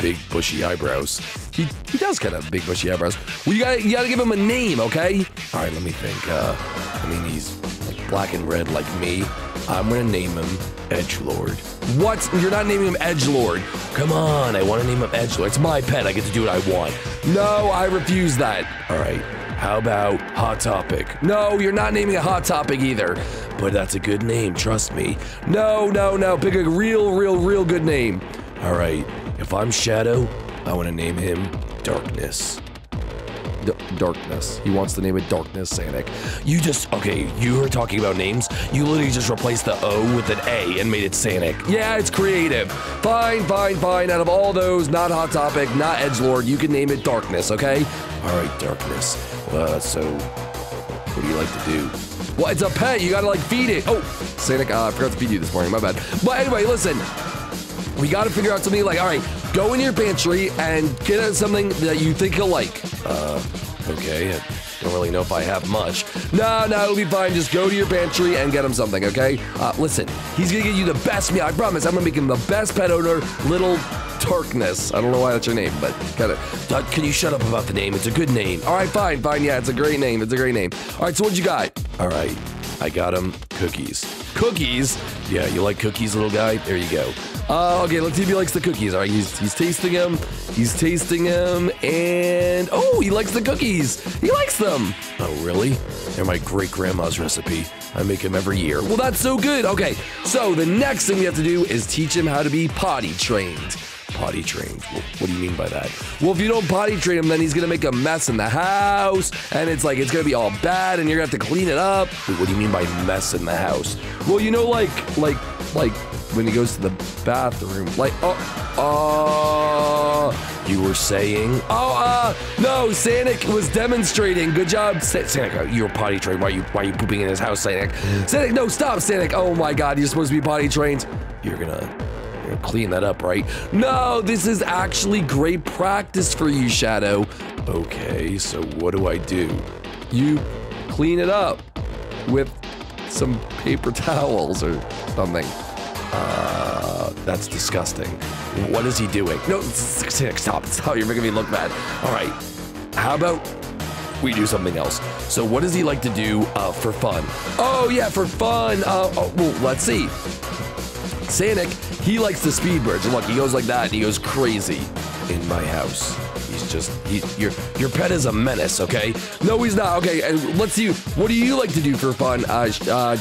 big, bushy eyebrows. He, he does kind of have big, bushy eyebrows. Well, you gotta, you gotta give him a name, okay? All right, let me think. Uh, I mean, he's like black and red like me. I'm gonna name him Edgelord. What? You're not naming him Edgelord. Come on, I want to name him Edgelord. It's my pet. I get to do what I want. No, I refuse that. All right. How about Hot Topic? No, you're not naming a Hot Topic either. But that's a good name, trust me. No, no, no, pick a real, real, real good name. All right, if I'm Shadow, I want to name him Darkness. D Darkness. He wants to name it Darkness, Sanic. You just, okay, you were talking about names. You literally just replaced the O with an A and made it Sanic. Yeah, it's creative. Fine, fine, fine. Out of all those, not Hot Topic, not Edgelord, you can name it Darkness, okay? All right, Darkness. Uh, so, what do you like to do? Well, it's a pet. You gotta, like, feed it. Oh, Sanic, uh, I forgot to feed you this morning. My bad. But anyway, listen. We gotta figure out something like, all right, go in your pantry and get out something that you think he'll like. Uh, okay. I don't really know if I have much. No, no, it'll be fine. Just go to your pantry and get him something, okay? Uh, listen, he's gonna get you the best meal. I promise. I'm gonna make him the best pet owner, little Darkness. I don't know why that's your name, but kind of. Uh, can you shut up about the name? It's a good name. All right, fine, fine. Yeah, it's a great name. It's a great name. All right, so what you got? All right, I got him cookies. Cookies? Yeah, you like cookies, little guy? There you go. Uh, okay, let's see if he likes the cookies. All right, he's, he's tasting them. He's tasting them, and oh, he likes the cookies. He likes them. Oh, really? They're my great-grandma's recipe. I make him every year. Well, that's so good. Okay, so the next thing we have to do is teach him how to be potty trained. Potty trained. What do you mean by that? Well, if you don't potty train him, then he's gonna make a mess in the house, and it's like it's gonna be all bad, and you're gonna have to clean it up. Wait, what do you mean by mess in the house? Well, you know, like, like, like when he goes to the bathroom, like, oh, oh, uh, you were saying? Oh, uh, no, Sanic was demonstrating. Good job, Sanic. You were potty trained. Why are you, why are you pooping in his house, Sanic? Sanic, no, stop, Sanic. Oh my God, you're supposed to be potty trained. You're gonna. Clean that up, right? No, this is actually great practice for you, Shadow. Okay, so what do I do? You clean it up with some paper towels or something. Uh, that's disgusting. What is he doing? No, stop, stop, you're making me look bad. All right, how about we do something else? So what does he like to do uh, for fun? Oh, yeah, for fun. Uh, oh, well, let's see. Sanic, he likes the speed bridge. Look, he goes like that and he goes crazy. In my house, he's just, he, your, your pet is a menace, okay? No, he's not, okay, and let's see, what do you like to do for fun? Uh, uh,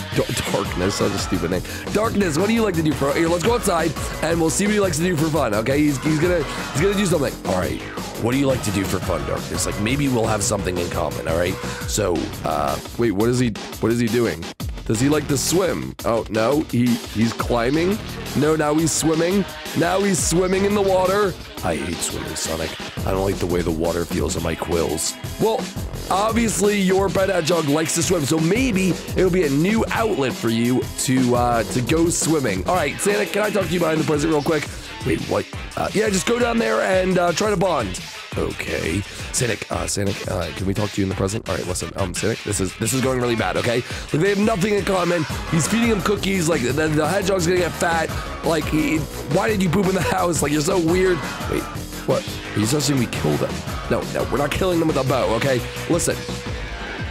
Darkness, that's a stupid name. Darkness, what do you like to do for, here, let's go outside, and we'll see what he likes to do for fun, okay? He's, he's gonna, he's gonna do something. All right, what do you like to do for fun, Darkness? Like, maybe we'll have something in common, all right? So, uh, wait, what is he, what is he doing? Does he like to swim? Oh, no, he, he's climbing. No, now he's swimming. Now he's swimming in the water. I hate swimming, Sonic. I don't like the way the water feels on my quills. Well, obviously your pet hedgehog likes to swim, so maybe it'll be a new outlet for you to uh, to go swimming. All right, Sanic, can I talk to you behind the present real quick? Wait, what? Uh, yeah, just go down there and uh, try to bond. Okay, Sanic, uh, Sanic, uh, can we talk to you in the present? All right, listen, um, Sanic, this is this is going really bad, okay? Like, they have nothing in common. He's feeding him cookies. Like, the, the hedgehog's gonna get fat. Like, he, why did you poop in the house? Like, you're so weird. Wait, what? He's just saying we kill them. No, no, we're not killing them with a bow, okay? Listen,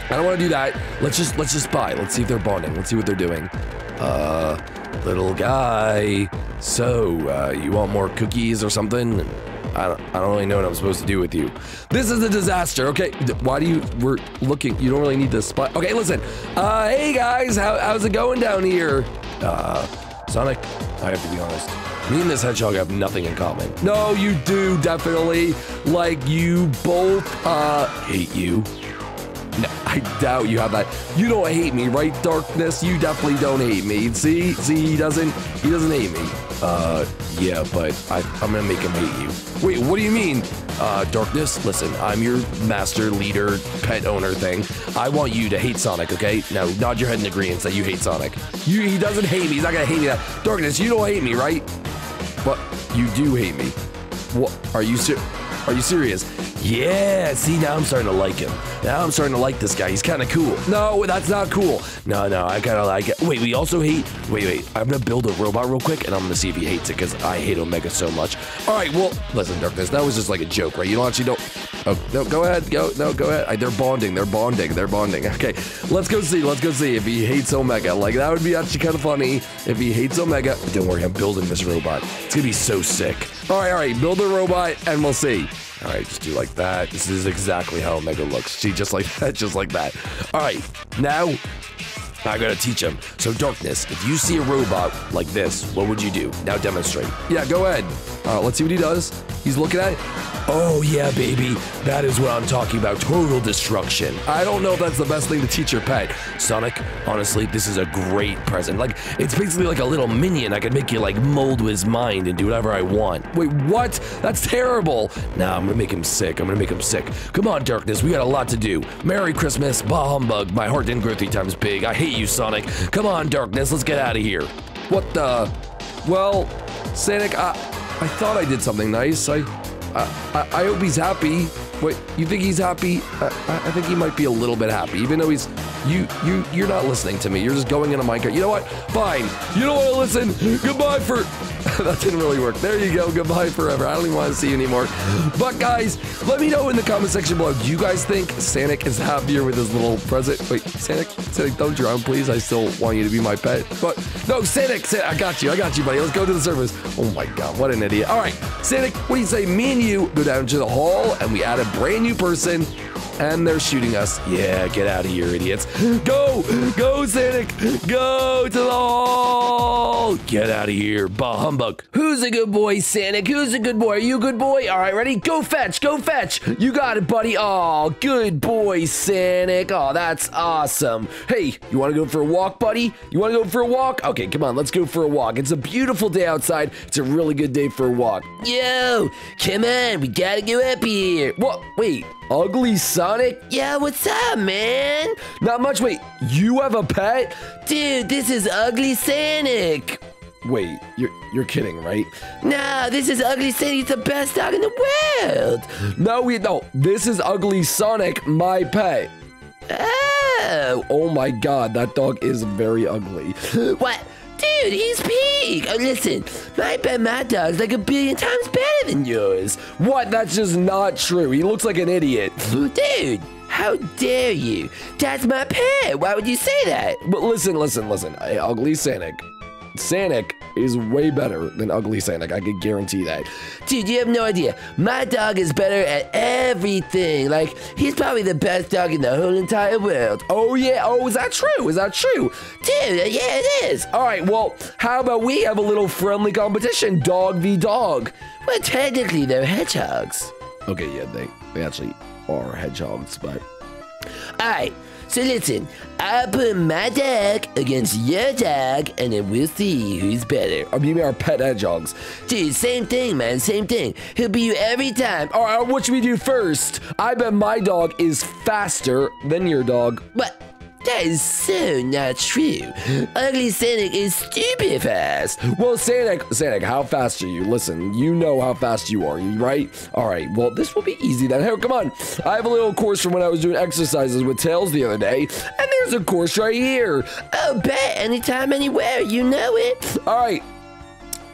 I don't want to do that. Let's just let's just buy. Let's see if they're bonding. Let's see what they're doing. Uh, little guy. So, uh, you want more cookies or something? I don't, I don't really know what I'm supposed to do with you. This is a disaster, okay? Why do you, we're looking, you don't really need to spot. Okay, listen. Uh, hey guys, how, how's it going down here? Uh, Sonic, I have to be honest. Me and this hedgehog have nothing in common. No, you do, definitely. Like, you both, uh, hate you. No, I doubt you have that. You don't hate me, right, Darkness? You definitely don't hate me. See? See, he doesn't, he doesn't hate me. Uh, yeah, but I, I'm gonna make him hate you. Wait, what do you mean? Uh, Darkness, listen, I'm your master, leader, pet owner thing. I want you to hate Sonic, okay? Now, nod your head in agreement that you hate Sonic. You, he doesn't hate me, he's not gonna hate me that. Darkness, you don't hate me, right? But you do hate me. What, are you serious? Are you serious? Yeah, see, now I'm starting to like him. Now I'm starting to like this guy. He's kind of cool. No, that's not cool. No, no, I kind of like it. Wait, we also hate... Wait, wait, I'm going to build a robot real quick, and I'm going to see if he hates it, because I hate Omega so much. All right, well, listen, Darkness, that was just like a joke, right? You don't actually don't... Oh, no, go ahead. Go, no, go ahead. I, they're bonding. They're bonding. They're bonding. Okay, let's go see. Let's go see if he hates Omega. Like, that would be actually kind of funny if he hates Omega. Don't worry, I'm building this robot. It's going to be so sick. All right, all right, build a robot, and we'll see. All right, just do like that. This is exactly how Omega looks. She just like that, just like that. All right, now I gotta teach him. So, Darkness, if you see a robot like this, what would you do? Now demonstrate. Yeah, go ahead. All right, let's see what he does. He's looking at it. Oh, yeah, baby. That is what I'm talking about. Total destruction. I don't know if that's the best thing to teach your pet. Sonic, honestly, this is a great present. Like, it's basically like a little minion. I could make you, like, mold with his mind and do whatever I want. Wait, what? That's terrible. Nah, I'm gonna make him sick. I'm gonna make him sick. Come on, Darkness. We got a lot to do. Merry Christmas. Bah humbug. My heart didn't grow three times big. I hate you, Sonic. Come on, Darkness, let's get out of here. What the? Well, Sanic, I, I thought I did something nice. I, I, I hope he's happy. Wait, you think he's happy? I, I think he might be a little bit happy, even though he's, you, you, you're not listening to me. You're just going into Minecraft. You know what? Fine. You don't want to listen. Goodbye for, that didn't really work. There you go. Goodbye forever. I don't even want to see you anymore. But guys, let me know in the comment section below. Do you guys think Sanic is happier with his little present? Wait, Sanic, Sanic, don't drown, please. I still want you to be my pet. But no, Sanic, Sanic, I got you. I got you, buddy. Let's go to the surface. Oh my God, what an idiot. All right, Sanic, what do you say? Me and you go down to the hall and we add a brand new person, and they're shooting us. Yeah, get out of here, idiots. Go, go, Sanic, go to the hall. Get out of here, bah humbug. Who's a good boy, Sanic? Who's a good boy? Are you a good boy? All right, ready? Go fetch, go fetch. You got it, buddy. Oh, good boy, Sanic. Oh, that's awesome. Hey, you want to go for a walk, buddy? You want to go for a walk? Okay, come on, let's go for a walk. It's a beautiful day outside. It's a really good day for a walk. Yo, come on, we gotta go up here. What? Wait. Ugly Sonic? Yeah, what's up, man? Not much. Wait, you have a pet? Dude, this is Ugly Sanic. Wait, you're you're kidding, right? No, this is Ugly Sanic. He's the best dog in the world. No, we no. This is Ugly Sonic, my pet. Oh, oh my God, that dog is very ugly. What? Dude, he's pink. Oh, listen, my pet, my dog's like a billion times better than yours. What? That's just not true. He looks like an idiot. Dude, how dare you? That's my pet. Why would you say that? But listen, listen, listen. Hey, Ugly Sanic. Sanic, is way better than Ugly Sanic. I could guarantee that. Dude, you have no idea. My dog is better at everything. Like, he's probably the best dog in the whole entire world. Oh, yeah. Oh, is that true? Is that true? Dude, yeah, it is. All right, well, how about we have a little friendly competition, dog v dog? Well, technically, they're hedgehogs. Okay, yeah, they, they actually are hedgehogs, but... All right. So listen, I'll put my dog against your dog, and then we'll see who's better. Or maybe our pet hedgehogs. Dude, same thing, man, same thing. He'll beat you every time. All right, what should we do first? I bet my dog is faster than your dog. What? That is so not true. Ugly Sanic is stupid fast. Well, Sanic, Sanic, how fast are you? Listen, you know how fast you are, right? All right, well, this will be easy then. Hey, come on. I have a little course from when I was doing exercises with Tails the other day, and there's a course right here. Oh, bet. Anytime, anywhere. You know it. All right.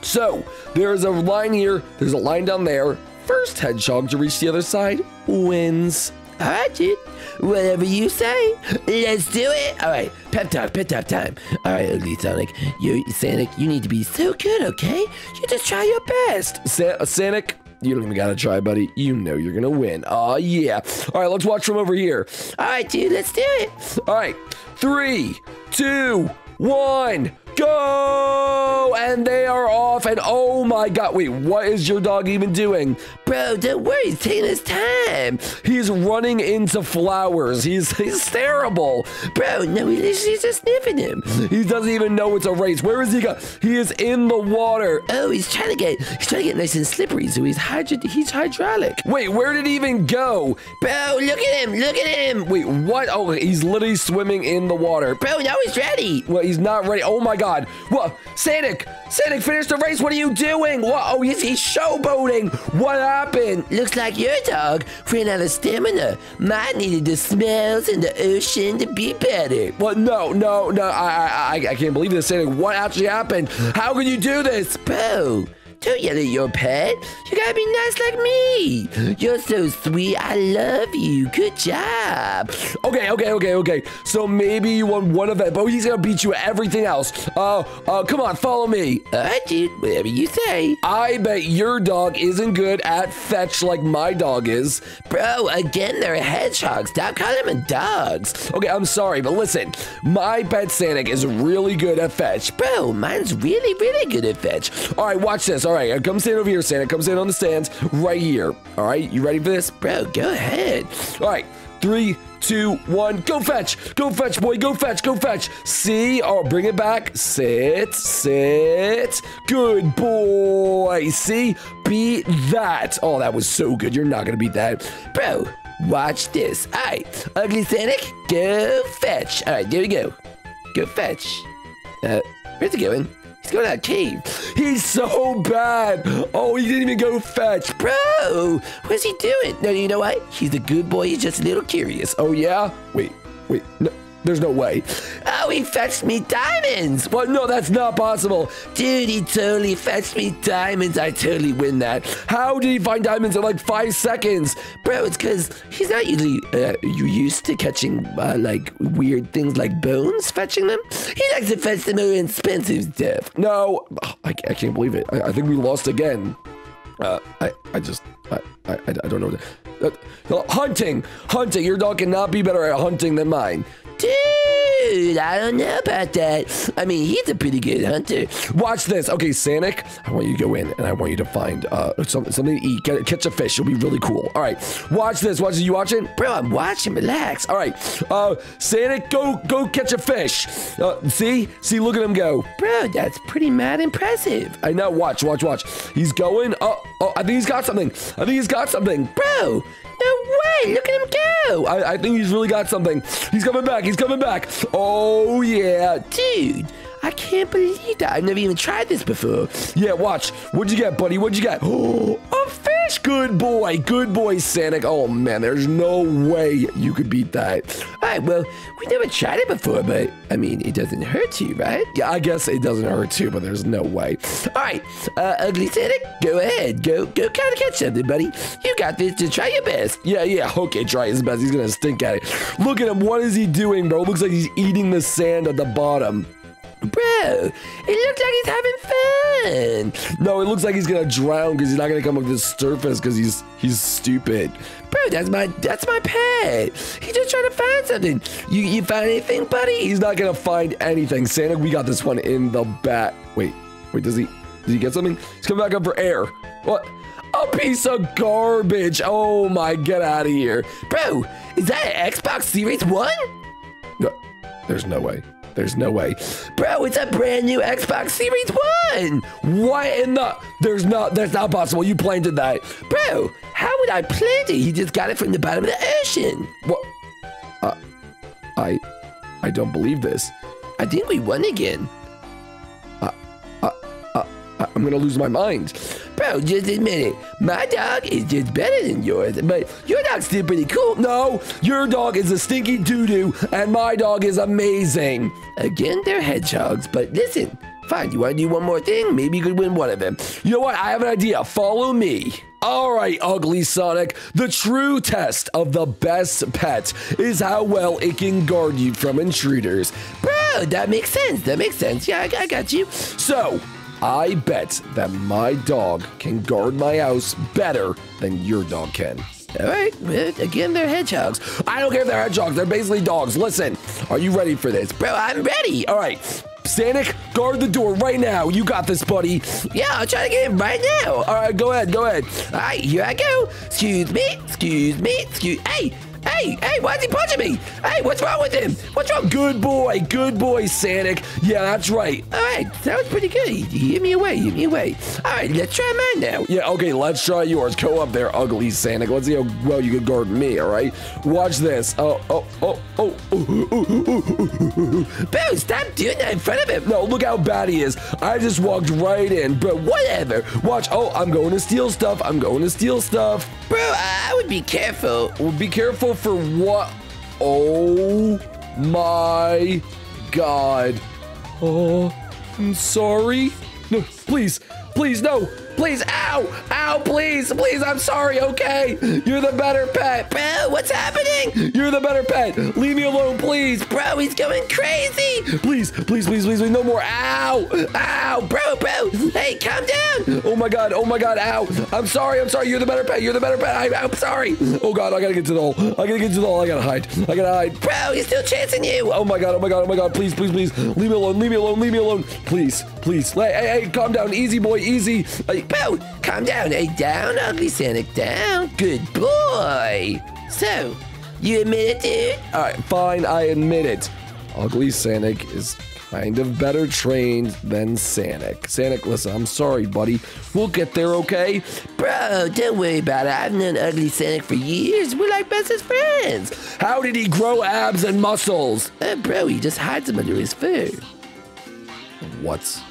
So, there's a line here. There's a line down there. First hedgehog to reach the other side wins. All right, dude. Whatever you say, let's do it. All right, pep talk, pep talk time. All right, Ugly Sonic, you, Sanic, you need to be so good, okay? You just try your best. San Sanic, you don't even gotta try, buddy. You know you're gonna win. Aw, yeah. All right, let's watch from over here. All right, dude, let's do it. All right, three, two, one. Go! And they are off, and oh my god, wait, what is your dog even doing? Bro, don't worry, he's taking his time. He's running into flowers. He's, he's terrible. Bro, no, he literally just sniffing him. He doesn't even know it's a race. Where is he going? He is in the water. Oh, he's trying to get, he's trying to get nice and slippery, so he's, hydro he's hydraulic. Wait, where did he even go? Bro, look at him, look at him. Wait, what? Oh, he's literally swimming in the water. Bro, now he's ready. Well, he's not ready. Oh my god. God. What? Sanic! Sanic, finish the race! What are you doing? What? Oh, is he showboating? What happened? Looks like your dog ran out of stamina. Mine needed the smells and the ocean to be better. What? No, no, no. I, I, I can't believe this, Sanic. What actually happened? How could you do this? Bro, don't yell at your pet. You gotta be nice like me. You're so sweet. I love you. Good job. Okay, okay, okay, okay. So maybe you won one event, but he's gonna beat you at everything else. Uh, uh, come on, follow me. All right, dude. Whatever you say. I bet your dog isn't good at fetch like my dog is. Bro, again, they're hedgehogs. Stop calling them dogs. Okay, I'm sorry, but listen. My pet Sanic is really good at fetch. Bro, mine's really, really good at fetch. All right, watch this. All right, come stand over here, Sanic. Come stand on the stands right here. All right, you ready for this? Bro, go ahead. All right, three, two, one, go fetch. Go fetch, boy. Go fetch. Go fetch. See? Oh, bring it back. Sit. Sit. Good boy. See? Beat that. Oh, that was so good. You're not going to beat that. Bro, watch this. All right, Ugly Sanic, go fetch. All right, there we go. Go fetch. Uh, where's it going? He's going out cave. He's so bad. Oh, he didn't even go fetch. Bro, what's he doing? No, you know what? He's a good boy. He's just a little curious. Oh, yeah? Wait, wait. No, there's no way. Oh, he fetched me diamonds. Well, no, that's not possible. Dude, he totally fetched me diamonds. I totally win that. How did he find diamonds in like five seconds? Bro, it's because he's not usually uh, you used to catching uh, like weird things like bones, fetching them. He likes to fetch the more expensive stuff. No, oh, I, I can't believe it. I, I think we lost again. Uh, I, I just, I, I, I don't know. Uh, hunting, hunting. Your dog cannot be better at hunting than mine. Dude, I don't know about that. I mean, he's a pretty good hunter. Watch this. Okay, Sanic, I want you to go in, and I want you to find uh, something, something to eat. Get, catch a fish. It'll be really cool. All right, watch this. Watch this. You watching? Bro, I'm watching. Relax. All right, uh, Sanic, go go catch a fish. Uh, see? See, look at him go. Bro, that's pretty mad impressive. I know. Watch, watch, watch. He's going. Oh, oh, I think he's got something. I think he's got something. Bro, no way. Look at him go. I, I think he's really got something. He's coming back. He's coming back. Oh, yeah. Dude, I can't believe that. I've never even tried this before. Yeah, watch. What'd you get, buddy? What'd you get? Oh, a fish. Good boy. Good boy, Sanic. Oh, man, there's no way you could beat that. All right, well, we never tried it before, but, I mean, it doesn't hurt you, right? Yeah, I guess it doesn't hurt you, but there's no way. All right, uh, Ugly Sanic, go ahead. Go go, kind of catch something, buddy. You got this. Just try your best. Yeah, yeah. Okay, try his best. He's going to stink at it. Look at him. What is he doing, bro? Looks like he's eating the sand at the bottom. Bro, it looks like he's having fun. No, it looks like he's gonna drown because he's not gonna come up to the surface because he's he's stupid. Bro, that's my that's my pet. He's just trying to find something. You you find anything, buddy? He's not gonna find anything. Sanic, we got this one in the bat. Wait, wait, does he did he get something? He's coming back up for air. What? A piece of garbage. Oh my, get out of here. Bro, is that an Xbox Series One? No, there's no way. There's no way. Bro, it's a brand new Xbox Series One. What in the? There's not, that's not possible. You planted that. Bro, how would I plant it? He just got it from the bottom of the ocean. What? Uh, I, I don't believe this. I think we won again. Uh, uh, uh, uh, I'm gonna lose my mind. Bro, just admit it. My dog is just better than yours, but your dog's still pretty cool. No, your dog is a stinky doo-doo, and my dog is amazing. Again, they're hedgehogs, but listen. Fine, you want to do one more thing? Maybe you could win one of them. You know what? I have an idea. Follow me. All right, Ugly Sonic. The true test of the best pet is how well it can guard you from intruders. Bro, that makes sense. That makes sense. Yeah, I, I got you. So... I bet that my dog can guard my house better than your dog can. All right, again, they're hedgehogs. I don't care if they're hedgehogs, they're basically dogs. Listen, are you ready for this? Bro, I'm ready. All right, Sanic, guard the door right now. You got this, buddy. Yeah, I'll try to get him right now. All right, go ahead, go ahead. All right, here I go. Excuse me, excuse me, excuse, hey. Hey, hey, why is he punching me? Hey, what's wrong with him? What's wrong? Good boy, good boy, Sanic. Yeah, that's right. All right, that was pretty good. He hit me away, hit me away. All right, let's try mine now. Yeah, okay, let's try yours. Go up there, Ugly Sanic. Let's see how well you can guard me, all right? Watch this. Oh, oh, oh, oh, oh, oh, oh, oh. Bro, stop doing that in front of him. No, look how bad he is. I just walked right in, but whatever. Watch. Oh, I'm going to steal stuff. I'm going to steal stuff. Bro, I would be careful. Well, be careful for what? Oh my God. Oh, I'm sorry. No, please, please, no, please. Ow, ow, please, please. I'm sorry. Okay. You're the better pet. Bro, what's happening? You're the better pet. Leave me alone, please. Bro, he's going crazy. Please, please, please, please, please. No more. Ow, ow, bro, bro. Hey, calm down. Oh my God. Oh my God. Ow. I'm sorry. I'm sorry. You're the better pet. You're the better pet. I'm, I'm sorry. Oh God. I gotta get to the hole. I gotta get to the hole. I gotta hide. I gotta hide. Bro, he's still chasing you. Oh my God. Oh my God. Oh my God. Please, please, please. Leave me alone. Leave me alone. Leave me alone. Please, please. Hey, hey, hey, calm down. Easy, boy. Easy. I, Bro, calm down, hey, down, Ugly Sanic, down. Good boy. So, you admit it, dude? All right, fine, I admit it. Ugly Sanic is kind of better trained than Sanic. Sanic, listen, I'm sorry, buddy. We'll get there, okay? Bro, don't worry about it. I've known Ugly Sanic for years. We're like bestest friends. How did he grow abs and muscles? Uh, bro, he just hides them under his fur. What?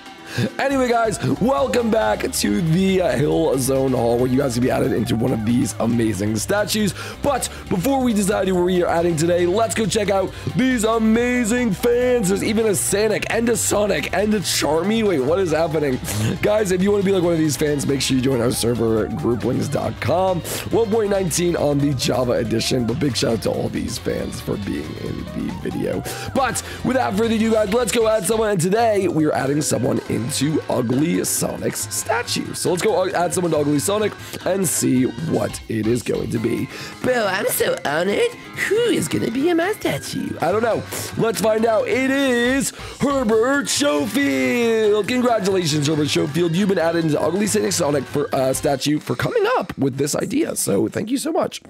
Anyway, guys, welcome back to the uh, Hill Zone Hall, where you guys can be added into one of these amazing statues. But before we decide who we are adding today, let's go check out these amazing fans. There's even a Sanic and a Sonic and a Charmy. Wait, what is happening? Guys, if you want to be like one of these fans, make sure you join our server at groupwings dot com. one point nineteen on the Java edition. But big shout out to all these fans for being in the video. But without further ado, guys, let's go add someone. And today, we are adding someone in to Ugly Sonic's statue. So let's go add someone to Ugly Sonic and see what it is going to be. Bro, I'm so honored. Who is going to be in my statue? I don't know. Let's find out. It is Herbert Schofield. Congratulations, Herbert Schofield. You've been added into Ugly Sonic Sonic for uh, statue for coming up with this idea. So thank you so much.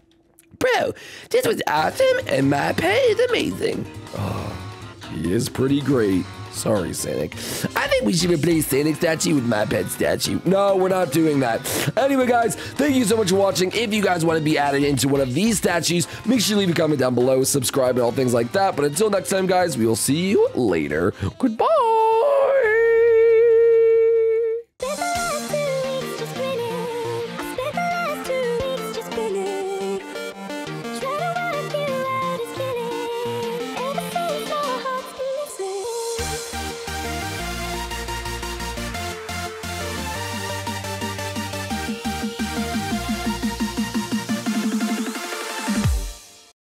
Bro, this was awesome and my pet is amazing. Oh, he is pretty great. Sorry, Sanic. I think we should replace Sanic's statue with my pet statue. No, we're not doing that. Anyway, guys, thank you so much for watching. If you guys want to be added into one of these statues, make sure you leave a comment down below, subscribe, and all things like that. But until next time, guys, we will see you later. Goodbye.